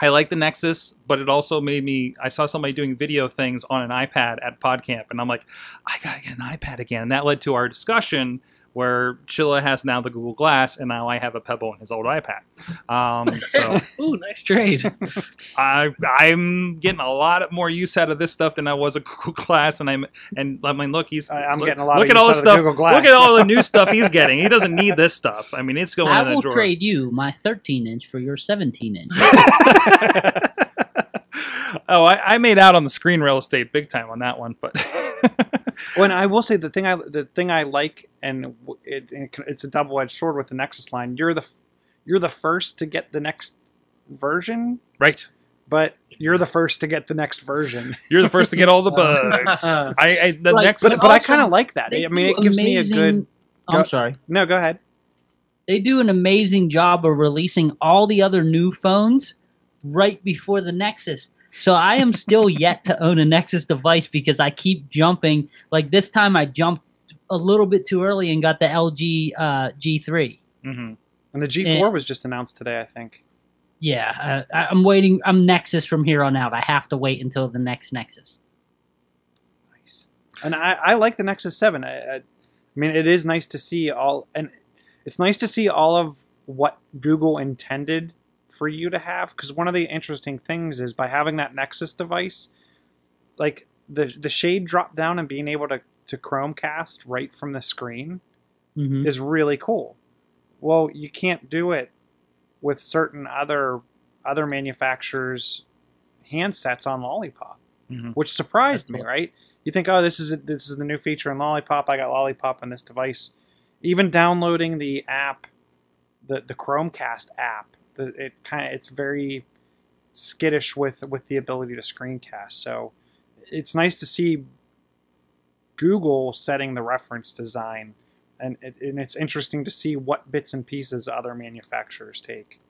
I like the Nexus, but it also made me, I saw somebody doing video things on an iPad at PodCamp, and I'm like, I gotta get an iPad again. And that led to our discussion where Chilla has now the Google Glass, and now I have a Pebble in his old iPad. Um, so, ooh, nice trade. I, I'm getting a lot more use out of this stuff than I was a Google Glass, and I'm and I mean, look, he's I, I'm look, getting a lot look of at all the stuff. Google Glass. Look at all the new stuff he's getting. He doesn't need this stuff. I mean, it's going. I in will drawer. trade you my thirteen inch for your seventeen inch. Oh, I, I made out on the screen real estate big time on that one, but. Well, and I will say the thing I the thing I like, and it, it's a double edged sword with the Nexus line. You're the you're the first to get the next version, right? But you're the first to get the next version. You're the first to get all the bugs. I, I the right. Nexus, but, but I kind of like that. I mean, it gives amazing, me a good. Go, I'm sorry. No, go ahead. They do an amazing job of releasing all the other new phones right before the Nexus. So I am still yet to own a Nexus device because I keep jumping. Like this time I jumped a little bit too early and got the L G uh, G three. Mm-hmm. And the G four and, was just announced today, I think. Yeah, I, I'm waiting. I'm Nexus from here on out. I have to wait until the next Nexus. Nice. And I, I like the Nexus seven. I, I, I mean, it is nice to see all... and it's nice to see all of what Google intended for you to have, because one of the interesting things is by having that Nexus device, like the the shade drop down and being able to, to Chromecast right from the screen mm-hmm. is really cool. Well, you can't do it with certain other other manufacturers' handsets on Lollipop, mm-hmm. which surprised That's me. Cool. Right? You think, oh, this is a, this is the new feature in Lollipop. I got Lollipop on this device. Even downloading the app, the the Chromecast app. The, it kind of it's very skittish with with the ability to screencast. So it's nice to see Google setting the reference design, and it, and it's interesting to see what bits and pieces other manufacturers take.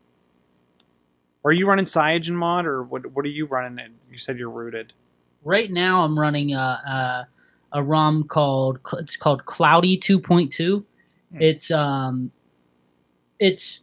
Are you running CyanogenMod, or what? What are you running? You said you're rooted. Right now, I'm running a a, a ROM called it's called Cloudy two point two. Hmm. It's um, it's.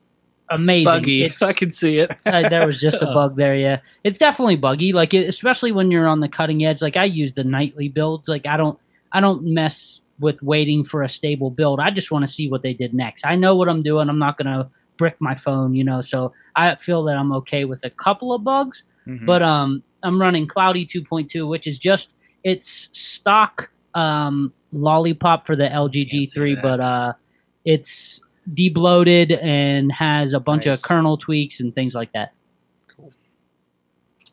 Amazing. Buggy. It's, I can see it. uh, there was just a bug there, yeah. It's definitely buggy, like it, especially when you're on the cutting edge. Like I use the nightly builds. Like I don't, I don't mess with waiting for a stable build. I just want to see what they did next. I know what I'm doing. I'm not gonna brick my phone, you know. So I feel that I'm okay with a couple of bugs, mm-hmm. but um, I'm running Cloudy two point two, which is just it's stock um Lollipop for the L G G three, but uh, it's debloated and has a bunch nice. of kernel tweaks and things like that. Cool.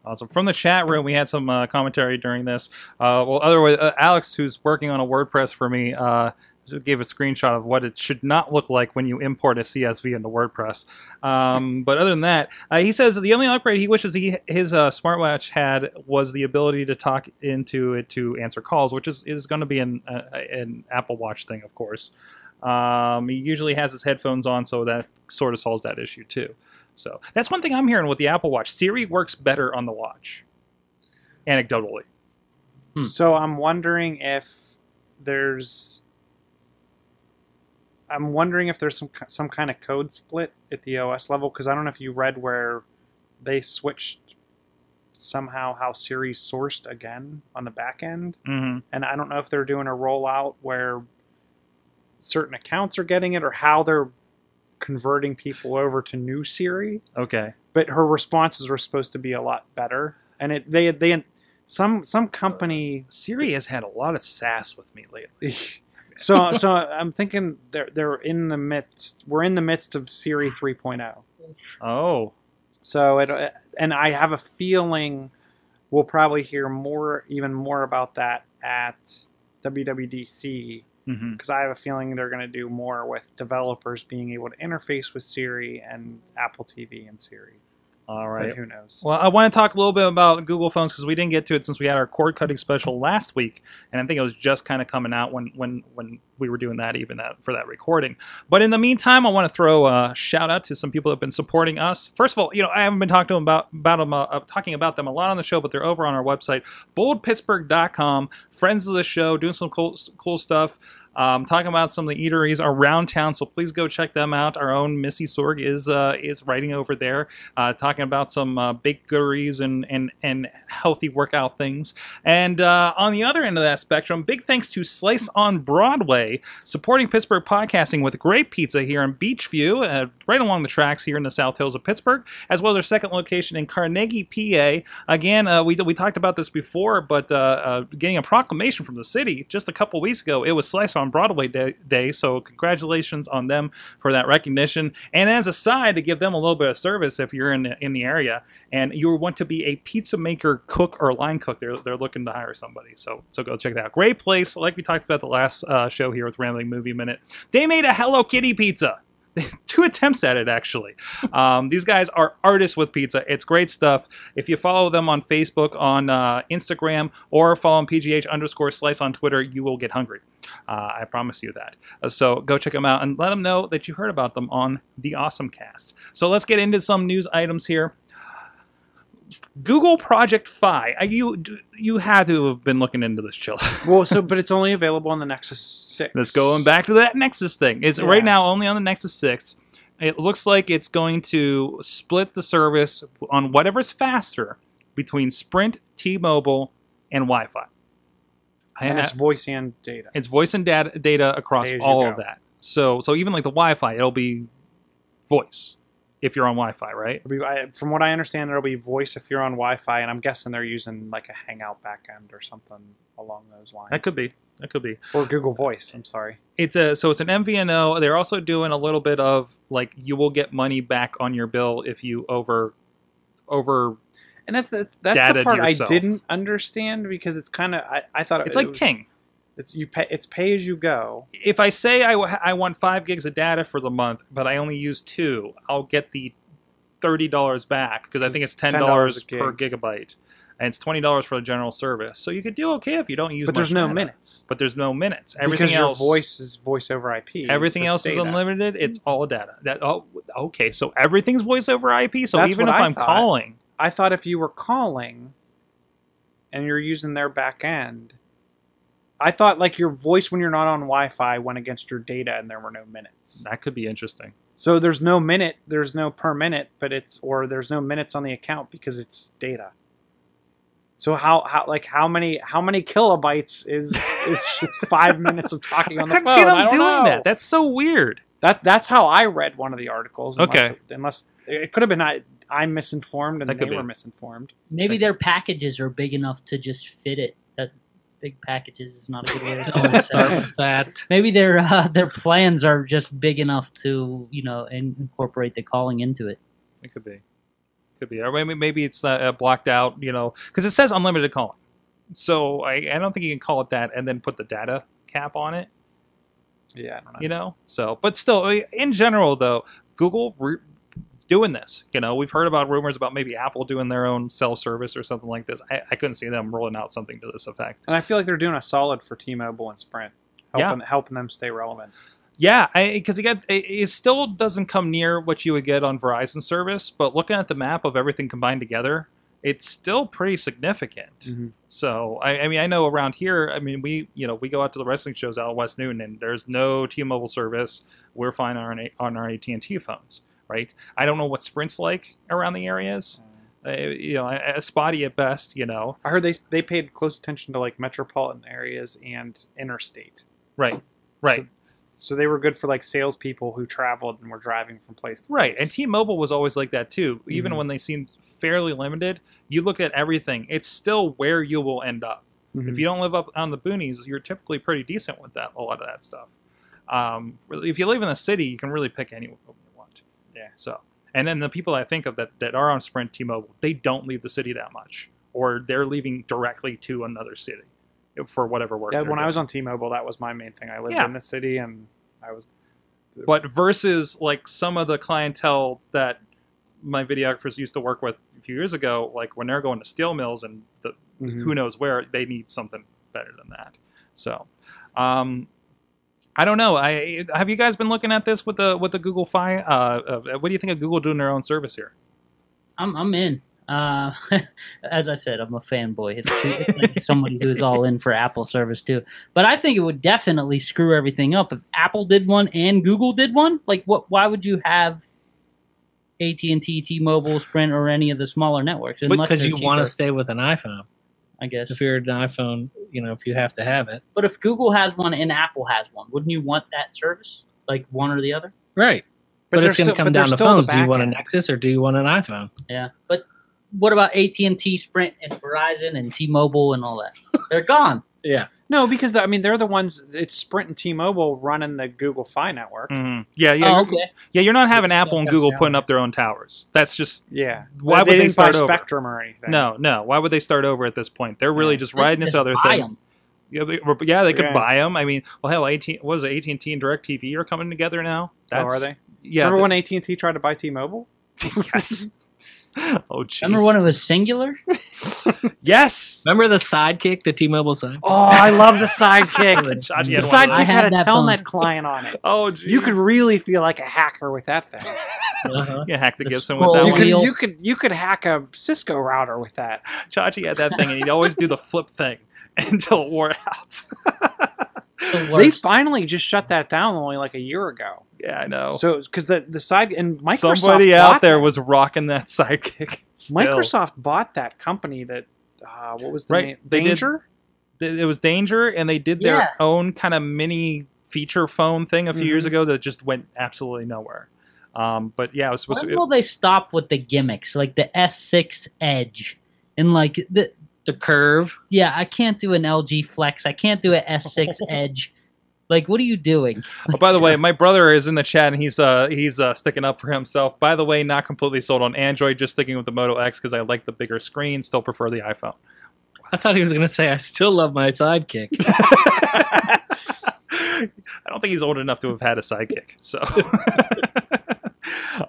Awesome. From the chat room, we had some uh, commentary during this. Uh, well, otherwise, uh, Alex, who's working on a WordPress for me, uh, gave a screenshot of what it should not look like when you import a C S V into WordPress. Um, but other than that, uh, he says the only upgrade he wishes he, his uh, smartwatch had was the ability to talk into it to answer calls, which is, is going to be an, uh, an Apple Watch thing, of course. Um, he usually has his headphones on, so that sort of solves that issue too. So that's one thing I'm hearing with the Apple Watch. Siri works better on the watch, anecdotally. Hmm. So I'm wondering if there's, I'm wondering if there's some some kind of code split at the O S level, because I don't know if you read where they switched somehow how Siri sourced again on the back end, mm-hmm. and I don't know if they're doing a rollout where certain accounts are getting it, or how they're converting people over to new Siri. Okay, but her responses were supposed to be a lot better, and it they they some some company uh, Siri has had a lot of sass with me lately. so so I'm thinking they're they're in the midst we're in the midst of Siri three point oh. Oh, so it and I have a feeling we'll probably hear more even more about that at W W D C. Because I have a feeling they're going to do more with developers being able to interface with Siri and Apple T V and Siri. All right. But who knows? Well, I want to talk a little bit about Google Phones, because we didn't get to it since we had our cord cutting special last week. And I think it was just kind of coming out when, when, when we were doing that, even that for that recording. But in the meantime, I want to throw a shout out to some people that have been supporting us. First of all, you know, I haven't been talking to them about, about them, uh, talking about them a lot on the show, but they're over on our website, bold pittsburgh dot com. Friends of the show, doing some cool, cool stuff. Um, talking about some of the eateries around town, so please go check them out. Our own Missy Sorg is uh, is writing over there, uh, talking about some uh, bakeries and, and, and healthy workout things. And uh, on the other end of that spectrum, big thanks to Slice on Broadway, supporting Pittsburgh podcasting with great pizza here in Beachview, uh, right along the tracks here in the South Hills of Pittsburgh, as well as their second location in Carnegie, P A. Again, uh, we, we talked about this before, but uh, uh, getting a proclamation from the city just a couple weeks ago, it was Slice on Broadway day, day, so congratulations on them for that recognition. And as a side, to give them a little bit of service, if you're in the, in the area and you want to be a pizza maker, cook, or line cook, they're, they're looking to hire somebody, so so go check that out. Great place, like we talked about the last uh, show here with Rambling Movie Minute. They made a Hello Kitty pizza. Two attempts at it, actually. Um, these guys are artists with pizza. It's great stuff. If you follow them on Facebook, on uh, Instagram, or follow them P G H underscore slice on Twitter, you will get hungry. Uh, I promise you that. Uh, so go check them out and let them know that you heard about them on the Awesome Cast. So let's get into some news items here. Google Project Fi. You you had to have been looking into this, chill. Well, so but it's only available on the Nexus six. That's going back to that Nexus thing. It's yeah. right now only on the Nexus six. It looks like it's going to split the service on whatever's faster between Sprint, T-Mobile, and Wi-Fi. And it's voice and data. It's voice and data, data across all of that. So so even like the Wi-Fi, it'll be voice. If you're on Wi-Fi, right? From what I understand, there'll be voice if you're on Wi-Fi, and I'm guessing they're using like a Hangout backend or something along those lines. That could be. That could be. Or Google Voice. I'm sorry. It's a so it's an M V N O. They're also doing a little bit of like you will get money back on your bill if you over over. And that's the, that's the part yourself. I didn't understand because it's kind of I, I thought it, it's like it was, Ting. It's you pay. It's pay as you go. If I say I, I want five gigs of data for the month, but I only use two, I'll get the thirty dollars back because I think it's ten dollars per gig. gigabyte, and it's twenty dollars for the general service. So you could do okay if you don't use. But much there's no data. minutes. But there's no minutes. Everything because else, your voice is voice over I P. Everything so else data. is unlimited. It's all data. That oh, okay. So everything's voice over I P. So That's even if I I'm thought. calling, I thought if you were calling, and you're using their back end. I thought like your voice when you're not on Wi-Fi went against your data and there were no minutes. That could be interesting. So there's no minute, there's no per minute, but it's or there's no minutes on the account because it's data. So how, how like how many how many kilobytes is is, is five minutes of talking on the phone? I don't see them doing that. That's so weird. That that's how I read one of the articles. Unless, okay, unless it could have been I I'm misinformed and that they were be. misinformed. Maybe okay. their packages are big enough to just fit it. That. Big packages is not a good way to start with that. Maybe their uh, their plans are just big enough to you know in incorporate the calling into it. It could be, could be. Or maybe maybe it's uh, blocked out. You know, because it says unlimited calling, so I I don't think you can call it that and then put the data cap on it. Yeah, I don't know. You know. So, but still, in general though, Google. Re doing this. You know, we've heard about rumors about maybe Apple doing their own self-service or something like this. I, I couldn't see them rolling out something to this effect. And I feel like they're doing a solid for T-Mobile and Sprint, helping, yeah. helping them stay relevant. Yeah, because it, it still doesn't come near what you would get on Verizon service, but looking at the map of everything combined together, it's still pretty significant. Mm-hmm. So, I, I mean, I know around here, I mean, we, you know, we go out to the wrestling shows out at West Newton and there's no T-Mobile service. We're fine on our, on our A T and T phones. Right, I don't know what Sprint's like around the areas. Mm. Uh, you know, a, a spotty at best. You know, I heard they they paid close attention to like metropolitan areas and interstate. Right, right. So, so they were good for like salespeople who traveled and were driving from place to place. Right, and T-Mobile was always like that too. Even mm-hmm. when they seemed fairly limited, you looked at everything. It's still where you will end up. Mm-hmm. If you don't live up on the boonies, you're typically pretty decent with that. A lot of that stuff. Um, if you live in a city, you can really pick anywhere. Yeah. So, and then the people I think of that, that are on Sprint, T-Mobile, they don't leave the city that much, or they're leaving directly to another city for whatever work. Yeah, when doing. I was on T-Mobile, that was my main thing. I lived yeah. in the city, and I was. But versus like some of the clientele that my videographers used to work with a few years ago, like when they're going to steel mills and the, mm-hmm. who knows where, they need something better than that. So. Um, I don't know. I have you guys been looking at this with the with the Google Fi? Uh, uh, what do you think of Google doing their own service here? I'm I'm in. Uh, as I said, I'm a fanboy. It's, too, it's like somebody who's all in for Apple service too. But I think it would definitely screw everything up if Apple did one and Google did one. Like, what? Why would you have A T and T, T-Mobile, Sprint, or any of the smaller networks? Because you want to stay with an iPhone. I guess if you're an iPhone, you know, if you have to have it. But if Google has one and Apple has one, wouldn't you want that service? Like one or the other? Right. But, but it's going to come down to phones. Do you want a Nexus or do you want an iPhone? Yeah. But what about A T and T, Sprint, and Verizon, and T-Mobile, and all that? They're gone. Yeah. No, because, the, I mean, they're the ones, it's Sprint and T-Mobile running the Google Fi network. Mm-hmm. Yeah, yeah. Oh, okay. Yeah, you're not having Apple and Google putting up their own towers. That's just, yeah. Why would they start over? Spectrum or anything. No, no. Why would they start over at this point? They're really yeah. just riding this other buy thing. Them. Yeah, they, yeah, they could yeah. buy them. I mean, well, hell, AT, what is it, A T and T and DirecTV are coming together now? That's, oh, are they? Yeah. Remember when A T and T tried to buy T-Mobile? Yes. Oh, jeez. Remember when it was singular? Yes. Remember the sidekick, the T-Mobile side? Oh, I love the sidekick. the the sidekick had, had a telnet phone. client on it. Oh, jeez. You could really feel like a hacker with that thing. Uh-huh. You hack the, the Gibson with that you one. Could, you, could, you could hack a Cisco router with that. Chachi had that thing, and he'd always do the flip thing until it wore out. They finally just shut that down only like a year ago. Yeah, I know. So because the the side and Microsoft somebody out there was rocking that Sidekick. Still. Microsoft bought that company that uh, what was the right. name? They Danger? Did, it was Danger, and they did their yeah. own kind of mini feature phone thing a few mm-hmm. years ago that just went absolutely nowhere. Um, but yeah, it was supposed when to. When will they stop with the gimmicks like the S six Edge and like the? The Curve. Yeah, I can't do an L G Flex. I can't do an S six Edge. Like, what are you doing? Oh, by the way, my brother is in the chat, and he's uh, he's uh, sticking up for himself. By the way, not completely sold on Android, just sticking with the Moto X because I like the bigger screen, still prefer the iPhone. I thought he was going to say, I still love my Sidekick. I don't think he's old enough to have had a Sidekick. So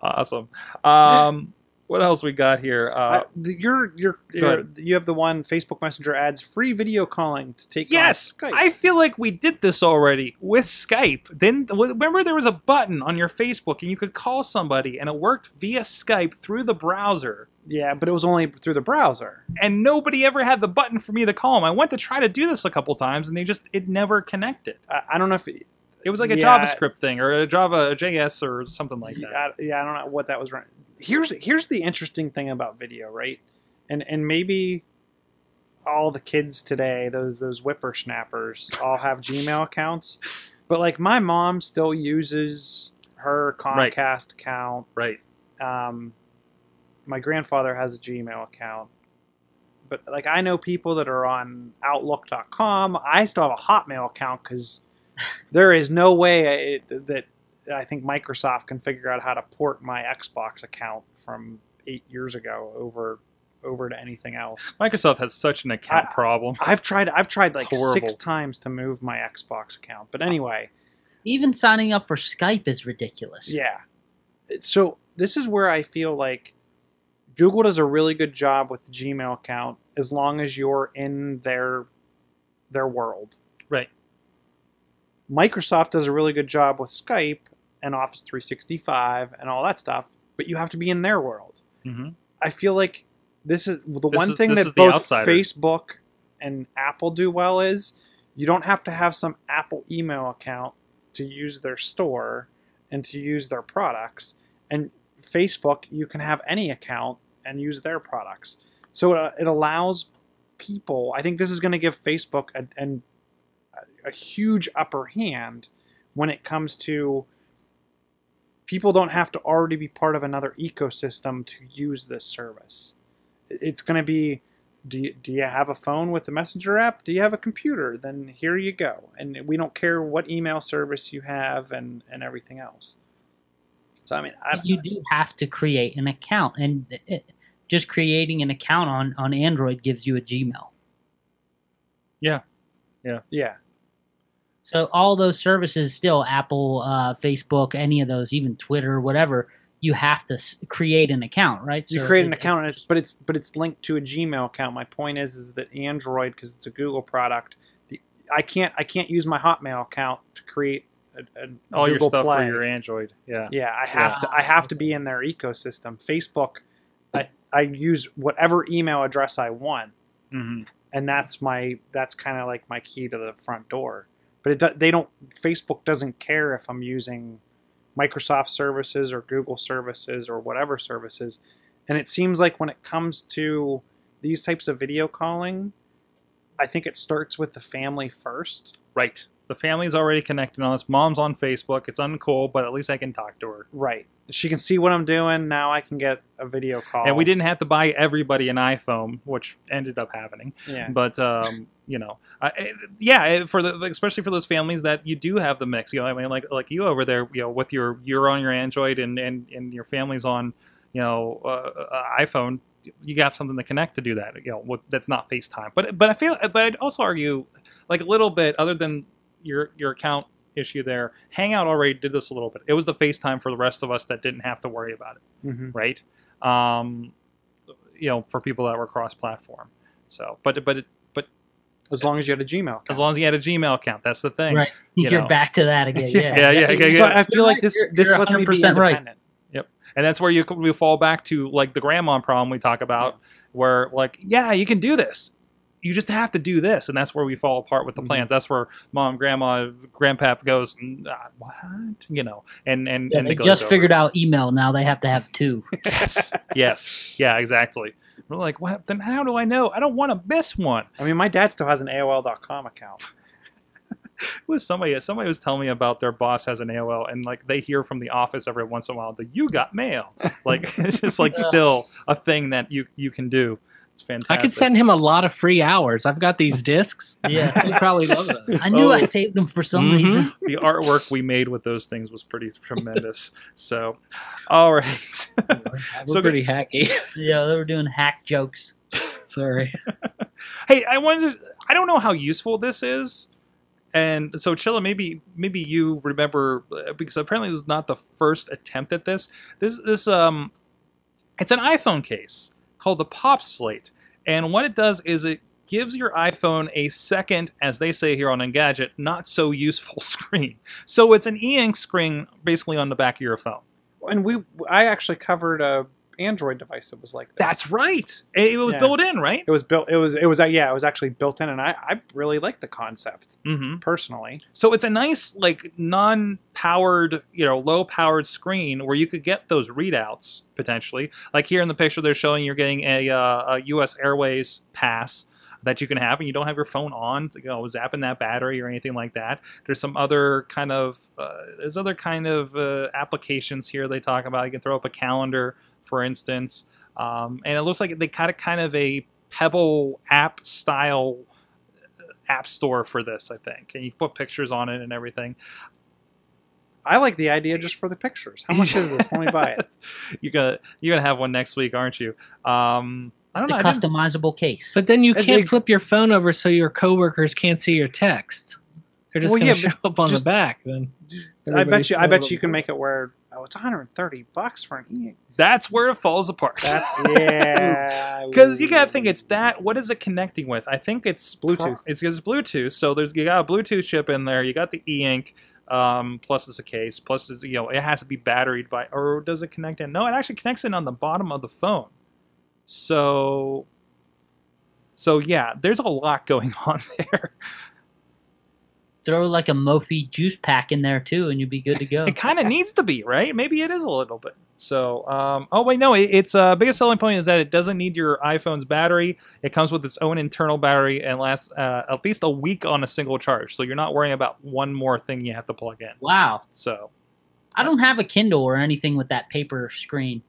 awesome. Um What else we got here? Uh, uh, you're, you're, you're, you have the one Facebook Messenger ads, free video calling to take yes, on Skype. Yes, I feel like we did this already with Skype. Didn't, remember there was a button on your Facebook and you could call somebody and it worked via Skype through the browser. Yeah, but it was only through the browser. And nobody ever had the button for me to call them. I went to try to do this a couple times and they just, it never connected. I, I don't know if... It, It was like a yeah. JavaScript thing or a Java a J S or something like that. I, yeah, I don't know what that was. Here's here's the interesting thing about video, right? And and maybe all the kids today, those those whippersnappers, all have Gmail accounts. But like my mom still uses her Comcast right. account. Right. Um, my grandfather has a Gmail account. But like I know people that are on Outlook dot com. I still have a Hotmail account because... There is no way it, that I think Microsoft can figure out how to port my Xbox account from eight years ago over over to anything else. Microsoft has such an account I, problem. I've tried I've tried it's like horrible. six times to move my Xbox account. But anyway, even signing up for Skype is ridiculous. Yeah. So this is where I feel like Google does a really good job with the Gmail account as long as you're in their their world. Right. Microsoft does a really good job with Skype and Office three sixty-five and all that stuff, but you have to be in their world. Mm-hmm. I feel like this is the this one is, thing that both Facebook and Apple do well is you don't have to have some Apple email account to use their store and to use their products. And Facebook, you can have any account and use their products. So it, it allows people, I think this is going to give Facebook a, and a huge upper hand when it comes to people don't have to already be part of another ecosystem to use this service. It's going to be, do you, do you have a phone with the Messenger app? Do you have a computer? Then here you go. And we don't care what email service you have and, and everything else. So, I mean, I, you do have to create an account, and it, just creating an account on, on Android gives you a Gmail. Yeah. Yeah. Yeah. So all those services still, Apple, uh, Facebook, any of those, even Twitter, whatever, you have to s create an account, right? So you create an it, account, and it's, but, it's, but it's linked to a Gmail account. My point is is that Android, because it's a Google product, the, I, can't, I can't use my Hotmail account to create a, a all Google your stuff Play. For your Android. Yeah, yeah, I have, yeah. To, I have okay. to be in their ecosystem. Facebook, I, I use whatever email address I want, mm-hmm. and that's, my, that's kind of like my key to the front door. But it, they don't. Facebook doesn't care if I'm using Microsoft services or Google services or whatever services. And it seems like when it comes to these types of video calling, I think it starts with the family first. Right. The family's already connected on us. Mom's on Facebook. It's uncool, but at least I can talk to her. Right. She can see what I'm doing. Now I can get a video call. And we didn't have to buy everybody an iPhone, which ended up happening. Yeah. But, um, you know, I, yeah, for the, especially for those families that you do have the mix. You know, I mean, like like you over there, you know, with your, you're on your Android and, and, and your family's on, you know, uh, iPhone. You got something to connect to do that. You know, that's not FaceTime. But but I feel, but I'd also argue, like a little bit other than your your account issue there, Hangout already did this a little bit. It was the FaceTime for the rest of us that didn't have to worry about it, mm-hmm. right? Um, you know, for people that were cross-platform. So, but but it, but as long as you had a Gmail account. As long as you had a Gmail account, that's the thing. Right, you you're know. back to that again. Yeah, yeah, yeah. yeah, yeah, yeah. So I feel you're like right. this this you're lets me be independent. Right. Yep. And that's where you, you fall back to like the grandma problem we talk about, yeah. where like, yeah, you can do this. You just have to do this. And that's where we fall apart with the plans. Mm-hmm. That's where mom, grandma, grandpap goes, ah, what? You know, and, and, yeah, and they just over. figured out email. Now they have to have two. Yes. Yes. Yeah, exactly. We're like, well, then how do I know? I don't want to miss one. I mean, my dad still has an A O L dot com account. It was somebody, somebody was telling me about their boss has an A O L, and like they hear from the office every once in a while that you got mail. Like it's just like still a thing that you, you can do. It's fantastic. I could send him a lot of free hours. I've got these discs. Yeah, he probably loves them. I knew oh. I saved them for some mm-hmm. reason. The artwork we made with those things was pretty tremendous. So, all right. We're so pretty good. hacky. Yeah, they were doing hack jokes. Sorry. Hey, I wanted. To, I don't know how useful this is. And so, Chilla, maybe maybe you remember, because apparently this is not the first attempt at this. This this um, it's an iPhone case called the Pop Slate, and what it does is it gives your iPhone a second, as they say here on Engadget, not so useful screen. So it's an e-ink screen basically on the back of your phone. And we, I actually covered a Android device that was like this. That's right. It, it was yeah. built in, right? It was built. It was. It was. Uh, yeah, it was actually built in, and I, I really like the concept mm-hmm. personally. So it's a nice, like, non-powered, you know, low-powered screen where you could get those readouts potentially. Like here in the picture, they're showing you're getting a, uh, a U S Airways pass that you can have, and you don't have your phone on, you know, zapping that battery or anything like that. There's some other kind of uh, there's other kind of uh, applications here they talk about. You can throw up a calendar, for instance, um, and it looks like they got a kind of a Pebble app style app store for this, I think. And you put pictures on it and everything. I like the idea just for the pictures. How much is this? Let me buy it. You're gonna you're gonna have one next week, aren't you? Um, I don't know. It's a customizable case. But then you can't flip your phone over so your coworkers can't see your text. They're just well, gonna yeah, show up on just, the back. Then I bet you. I bet you can make it where oh, it's one hundred thirty bucks for an e-ink. That's where it falls apart. That's, yeah. Because you got to think, it's that. What is it connecting with? I think it's Bluetooth. It's, it's Bluetooth. So there's you got a Bluetooth chip in there. You got the e-ink. Um, plus it's a case. Plus it's, you know, it has to be batteried by. Or does it connect in? No, it actually connects in on the bottom of the phone. So, so yeah, there's a lot going on there. Throw like a Mophie juice pack in there too, and you'd be good to go. It kind of needs to be, right? Maybe it is a little bit. So, um, oh wait, no, it, it's uh, biggest selling point is that it doesn't need your iPhone's battery. It comes with its own internal battery and lasts uh, at least a week on a single charge. So you're not worrying about one more thing you have to plug in. Wow. So, I don't have a Kindle or anything with that paper screen.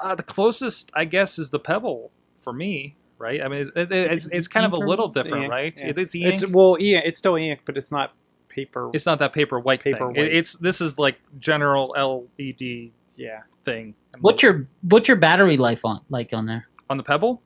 Uh, the closest, I guess, is the Pebble for me. Right, I mean, it's it, it's, it's kind of a little different, right? Yeah. It, it's e ink. It's, well, yeah, it's still e ink, but it's not paper. It's not that paper white paper. Thing. It, it's this is like general L E D, yeah, thing. What's your what's your battery life on like on there? On the Pebble?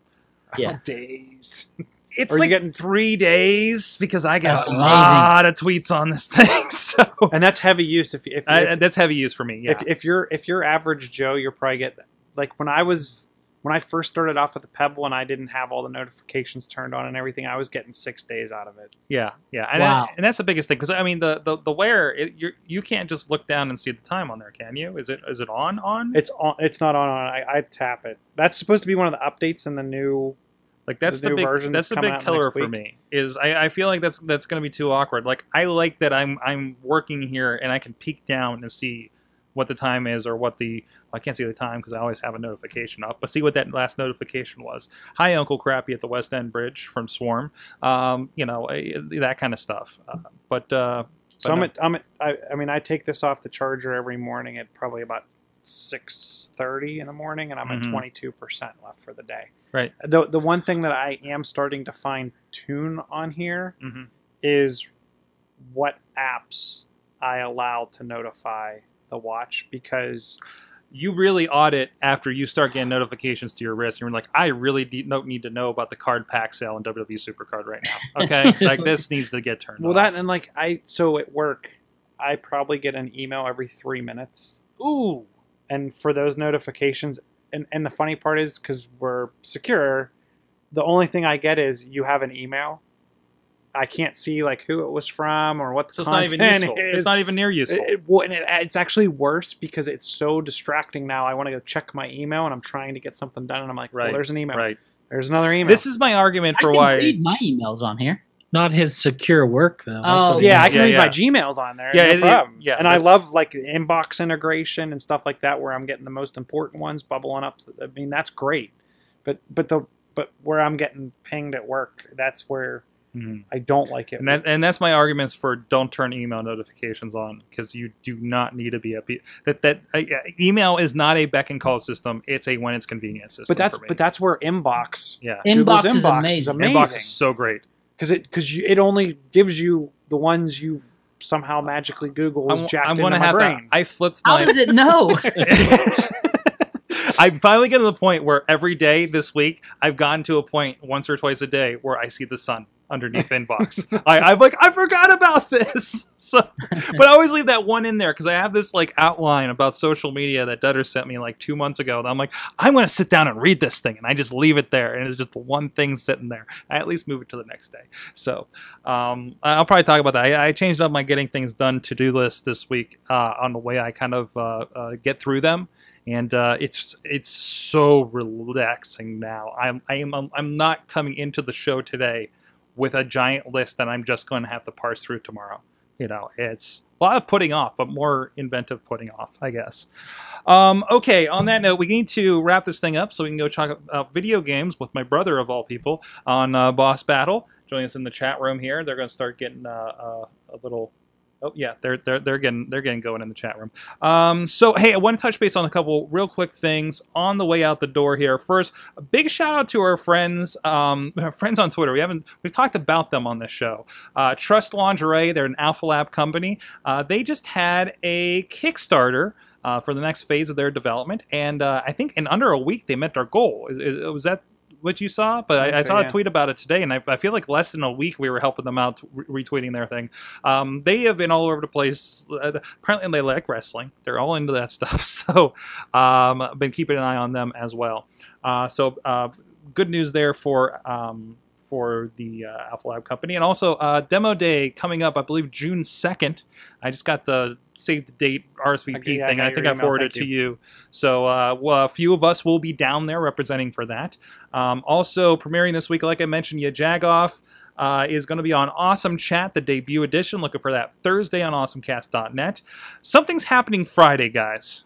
Yeah, oh, days. It's like getting three days because I got a lot of tweets on this thing. So and that's heavy use. If, if, I, if that's heavy use for me, yeah. If, if you're if you're average Joe, you're probably getting like when I was. When I first started off with the Pebble and I didn't have all the notifications turned on and everything, I was getting six days out of it. Yeah, yeah, and, wow. I, and that's the biggest thing because I mean the the the Wear it, you you can't just look down and see the time on there, can you? Is it is it on on? It's on. It's not on. on. I, I tap it. That's supposed to be one of the updates in the new. Like that's the, the big that's the big killer for me is I, I feel like that's that's going to be too awkward. Like I like that I'm I'm working here and I can peek down and see what the time is or what the well, I can't see the time because I always have a notification up, but see what that last notification was. Hi, Uncle Crappy at the West End Bridge from Swarm. Um, you know, that kind of stuff. Uh, but uh, so but I'm, no. at, I'm at, I, I mean, I take this off the charger every morning at probably about six thirty in the morning, and I'm mm-hmm. at twenty-two percent left for the day. Right. The, the one thing that I am starting to fine tune on here mm-hmm. is what apps I allow to notify the watch, because you really audit after you start getting notifications to your wrist. You're like, I really don't need to know about the card pack sale and W W D Supercard right now. Okay, like this needs to get turned. Well, off. that and like I so at work, I probably get an email every three minutes. Ooh, and for those notifications, and and the funny part is because we're secure, the only thing I get is you have an email. I can't see like who it was from or what the so content is. It's not even useful. Is. It's not even near useful. It, it, and it, it's actually worse because it's so distracting now. I want to go check my email and I'm trying to get something done and I'm like, right, well, there's an email. Right. There's another email. This is my argument for I can why... I read my emails on here. Not his secure work, though. Oh, yeah, I can yeah, read yeah. my Gmails on there. Yeah, no problem. It, yeah, and I love like the inbox integration and stuff like that where I'm getting the most important ones bubbling up. I mean, that's great. But but the but where I'm getting pinged at work, that's where mm. I don't like it. And, that, and that's my arguments for don't turn email notifications on because you do not need to be a that that uh, email is not a beck and call system. It's a when it's convenient system. But that's for me. But that's where inbox. Yeah, inbox, Google's inbox is, amazing. is amazing. Inbox is so great. Because it, cause you, it only gives you the ones you somehow magically Google is jacked into my brain. I flipped my... How did it know? I finally get to the point where every day this week, I've gotten to a point once or twice a day where I see the sun underneath inbox. I, I'm like, I forgot about this. So, but I always leave that one in there because I have this like outline about social media that Dutter sent me like two months ago. And I'm like, I'm going to sit down and read this thing. And I just leave it there. And it's just one thing sitting there. I at least move it to the next day. So um, I'll probably talk about that. I, I changed up my getting things done to-do list this week uh, on the way I kind of uh, uh, get through them. And uh, it's it's so relaxing now. I'm I'm I'm not coming into the show today with a giant list that I'm just going to have to parse through tomorrow. You know, it's a lot of putting off, but more inventive putting off, I guess. Um, okay, on that note, we need to wrap this thing up so we can go talk about video games with my brother of all people on uh, Boss Battle. Join us in the chat room here. They're going to start getting uh, uh, a little. Oh yeah, they're they're they're getting they're getting going in the chat room. Um, so hey, I want to touch base on a couple real quick things on the way out the door here. First, a big shout out to our friends, um, our friends on Twitter. We haven't we've talked about them on this show. Uh, Trust Lingerie, they're an Alpha Lab company. Uh, they just had a Kickstarter uh, for the next phase of their development, and uh, I think in under a week they met their goal. Is, is, was that? What you saw, but I, I, I saw so, yeah. a tweet about it today, and I, I feel like less than a week we were helping them out, re retweeting their thing. Um, they have been all over the place. Uh, apparently, they like wrestling. They're all into that stuff, so um, I've been keeping an eye on them as well. Uh, so uh, good news there for um, for the uh, Alpha Lab company, and also uh, Demo Day coming up, I believe June second. I just got the save the date R S V P okay, yeah, thing. I, I think I forwarded it to you. you. So uh, well, a few of us will be down there representing for that. Um, also premiering this week, like I mentioned, Ya Jagoff uh, is going to be on Awesome Chat, the debut edition. Looking for that Thursday on awesome cast dot net. Something's happening Friday, guys.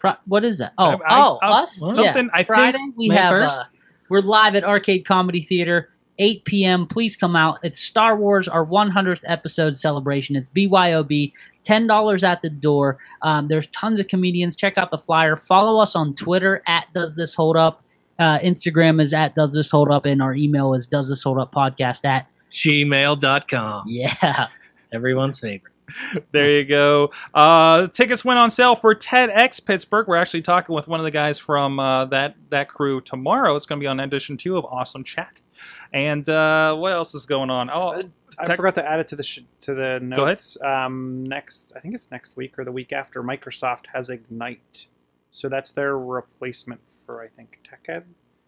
Pro what is that? Oh, I, I, oh, I, us? Something. Yeah. I Friday think we May have. Uh, we're live at Arcade Comedy Theater. eight p m Please come out. It's Star Wars, our one hundredth episode celebration. It's B Y O B. ten dollars at the door. Um, there's tons of comedians. Check out the flyer. Follow us on Twitter at Does This Hold Up. Uh, Instagram is at Does This Hold Up. And our email is Does This Hold Up Podcast at gmail dot com. Yeah. Everyone's favorite. There you go. Uh, tickets went on sale for TEDx Pittsburgh. We're actually talking with one of the guys from uh, that, that crew tomorrow. It's going to be on edition two of Awesome Chat. And uh, what else is going on? Oh, I forgot to add it to the sh to the notes. Go ahead. Um, next, I think it's next week or the week after. Microsoft has Ignite, so that's their replacement for I think TechEd.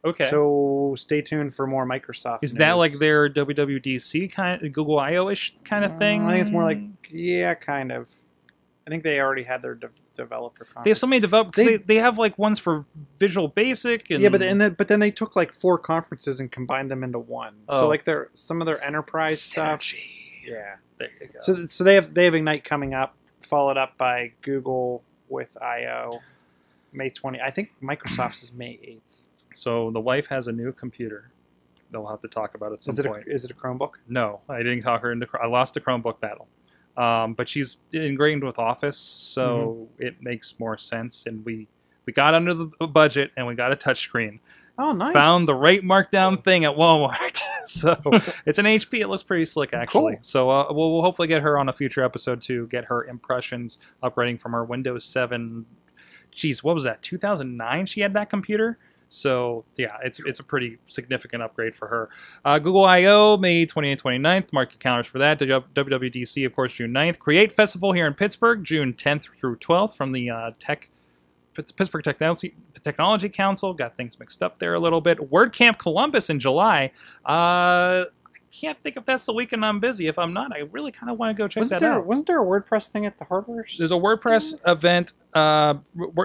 Okay. So stay tuned for more Microsoft. Is news. That like their W W D C kind of Google I O-ish kind of thing? Uh, I think it's more like yeah, kind of. I think they already had their de developer conference. They have so many developers. They, they, they have like ones for Visual Basic. And yeah, but and the, but then they took like four conferences and combined them into one. Oh. So like their some of their enterprise Synergy. stuff. Yeah, there you go. So so they have they have Ignite coming up, followed up by Google with I O, May twentieth. I think Microsoft's is May eighth. So the wife has a new computer. They'll have to talk about it at some is it point. A, is it a Chromebook? No, I didn't talk her into. I lost the Chromebook battle. Um, but she's ingrained with Office, so mm-hmm. it makes more sense. And we, we got under the budget, and we got a touchscreen. Oh, nice. Found the right markdown thing at Walmart. So it's an H P. It looks pretty slick, actually. Cool. So uh, we'll, we'll hopefully get her on a future episode to get her impressions upgrading from her Windows seven. Jeez, what was that, two thousand nine she had that computer? So, yeah, it's it's a pretty significant upgrade for her. Uh, Google I O, May twenty-eighth, twenty-ninth. Mark your calendars for that. W W D C, of course, June ninth. Create Festival here in Pittsburgh, June tenth through twelfth from the uh, Tech Pittsburgh Technology, Technology Council. Got things mixed up there a little bit. WordCamp Columbus in July. Uh, I can't think if that's the weekend I'm busy. If I'm not, I really kind of want to go check wasn't that there, out. Wasn't there a WordPress thing at the hardware? There's a WordPress mm-hmm. event. Uh,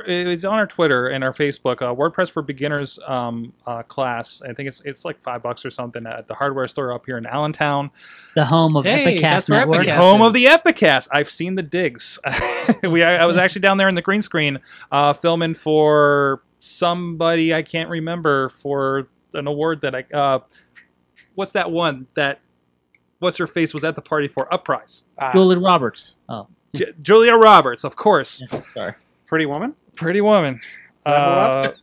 it's on our Twitter and our Facebook. Uh, WordPress for Beginners um, uh, class. I think it's it's like five bucks or something at the hardware store up here in Allentown. The home of hey, Epicast Network. The home of the Epicast. I've seen the digs. we I, I was actually down there in the green screen uh, filming for somebody I can't remember for an award that I. Uh, What's that one that what's her face was at the party for Uprise? Uh, Julia Roberts. Oh, J Julia Roberts, of course. Sorry. Pretty Woman. Pretty Woman. Uh,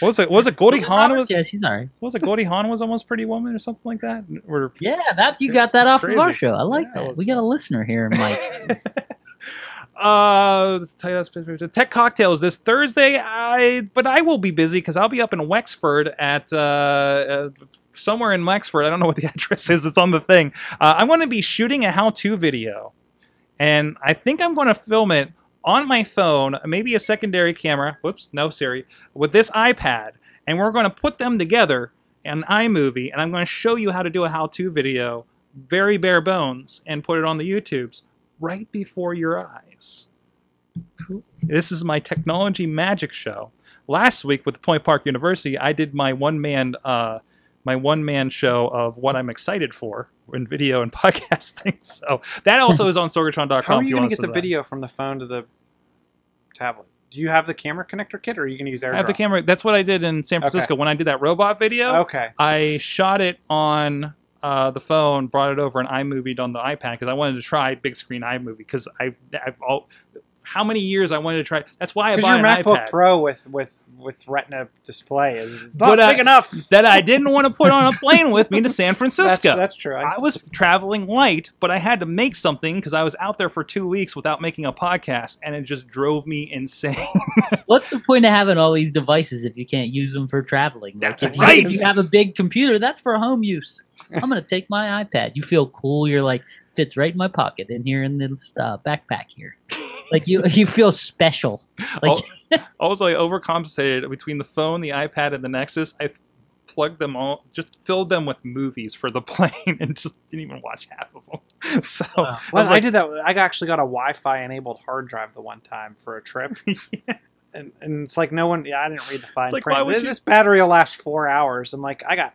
what was it? Was it Goldie Hawn? Was yeah, she's alright. Was it Goldie Hawn was almost Pretty Woman or something like that? Or, yeah, that you got that off crazy. Of our show. I like yeah, that. Was, we got a listener here, Mike. Uh, Tech Cocktails this Thursday. I but I will be busy because I'll be up in Wexford at. Uh, uh, Somewhere in Wexford, I don't know what the address is. It's on the thing. Uh, I'm going to be shooting a how-to video, and I think I'm going to film it on my phone, maybe a secondary camera. Whoops, no Siri. With this iPad, and we're going to put them together in iMovie, and I'm going to show you how to do a how-to video, very bare bones, and put it on the YouTubes right before your eyes. Cool. This is my technology magic show. Last week with Point Park University, I did my one-man. Uh, My one-man show of what I'm excited for in video and podcasting. So that also is on sorgatron dot com. How are you, you going to get the that. video from the phone to the tablet? Do you have the camera connector kit, or are you going to use AirDrop? I have the camera. That's what I did in San Francisco okay. when I did that robot video. Okay. I shot it on uh, the phone, brought it over, and iMovied on the iPad because I wanted to try big screen iMovie because I've, I've all. How many years I wanted to try? That's why I bought an iPad. Because your MacBook Pro with with with Retina display is not but, uh, big enough that I didn't want to put on a plane with me to San Francisco. That's, that's true. I, I was traveling light, but I had to make something because I was out there for two weeks without making a podcast, and it just drove me insane. What's the point of having all these devices if you can't use them for traveling? That's like, if right. You, if you have a big computer, that's for home use. I'm going to take my iPad. You feel cool. You're like fits right in my pocket in here in this uh, backpack here. Like, you you feel special. Like also, I overcompensated between the phone, the iPad, and the Nexus. I plugged them all, just filled them with movies for the plane and just didn't even watch half of them. So wow. well, I, was like, I did that. I actually got a Wi-Fi-enabled hard drive the one time for a trip. Yeah. and, and it's like no one, yeah, I didn't read the fine print. Like, this, you... this battery will last four hours. I'm like, I got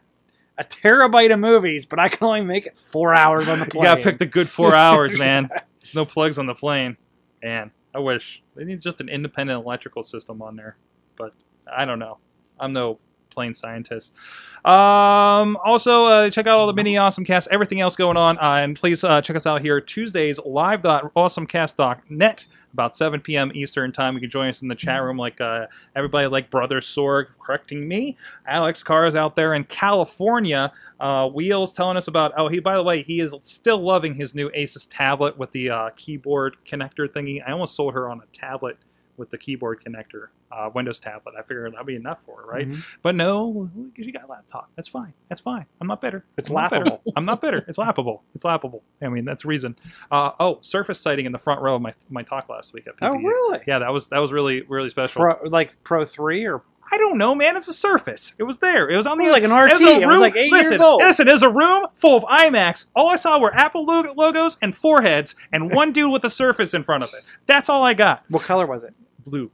a terabyte of movies, but I can only make it four hours on the plane. You got to pick the good four hours, man. There's no plugs on the plane. Man, I wish. They need just an independent electrical system on there. But I don't know. I'm no plain scientist. Um, also, uh, check out all the mini AwesomeCasts, everything else going on. Uh, and please uh, check us out here Tuesdays, live dot awesomecast dot net, about seven p m Eastern time. You can join us in the chat room like uh, everybody like Brother Sorg correcting me. Alex Carr is out there in California. Uh, Wheels telling us about, oh, he, by the way, he is still loving his new Asus tablet with the uh, keyboard connector thingy. I almost sold her on a tablet with the keyboard connector, uh, Windows tablet. I figured that'd be enough for her, right? Mm-hmm. But no, because you got a laptop. That's fine. That's fine. I'm not bitter. It's I'm lappable. Not bitter. I'm not bitter. It's lappable. It's lappable. I mean, that's the reason. Uh, oh, Surface sighting in the front row of my my talk last week at P P E. Oh, really? Yeah, that was that was really really special. Pro, like Pro three or. I don't know, man. It's a Surface. It was there. It was on the like an R T. It was, a room. It was like eight listen, years old. Listen, it was a room full of iMacs. All I saw were Apple log logos and foreheads, and one dude with a Surface in front of it. That's all I got. What color was it? Blue.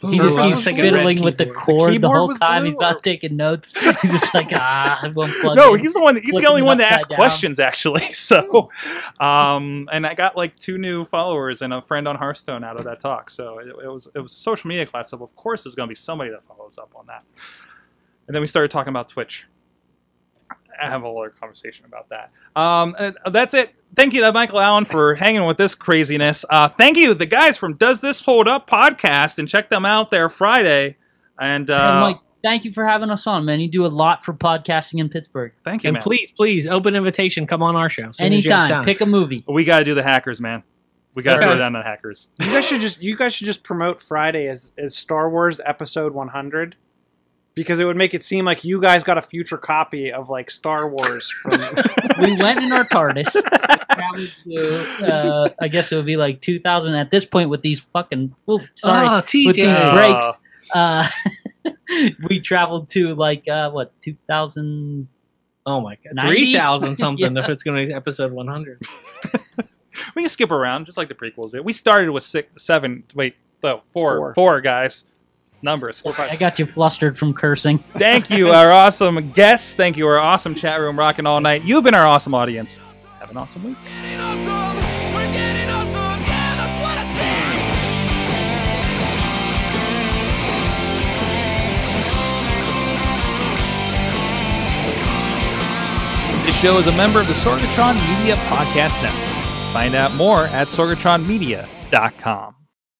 Blue. He just keeps fiddling with the cord the, the whole time. Blue, he's not or? taking notes. He's just like, ah, I'm going to plug No, in. he's the one. That, he's the only one that asks down. questions, actually. So, um, and I got like two new followers and a friend on Hearthstone out of that talk. So it, it was it was a social media class. So of course, there's going to be somebody that follows up on that. And then we started talking about Twitch. I have a lot of conversation about that. Um, that's it. Thank you to Michael Allen for hanging with this craziness. Uh, thank you, the guys from Does This Hold Up podcast, and check them out there Friday. And, uh, and Mike, thank you for having us on, man. You do a lot for podcasting in Pittsburgh. Thank you, and man. please, please, open invitation. Come on our show anytime. Pick a movie. We got to do the hackers, man. We got to okay. throw down the hackers. You guys should just you guys should just promote Friday as as Star Wars Episode one hundred. Because it would make it seem like you guys got a future copy of like Star Wars. From we went in our TARDIS. To, uh, I guess it would be like two thousand at this point with these fucking. Oh, sorry, oh, T J. With these breaks. Uh, we traveled to like uh, what two thousand. Oh my god, three thousand something yeah. if it's going to be episode one hundred. We can skip around just like the prequels did. We started with six, seven, wait, no, four, four, four guys. Numbers. Four, I got you flustered from cursing. Thank you, our awesome guests. Thank you, our awesome chat room rocking all night. You've been our awesome audience. Have an awesome week. This show is a member of the Sorgatron Media Podcast Network. Find out more at sorgatron media dot com.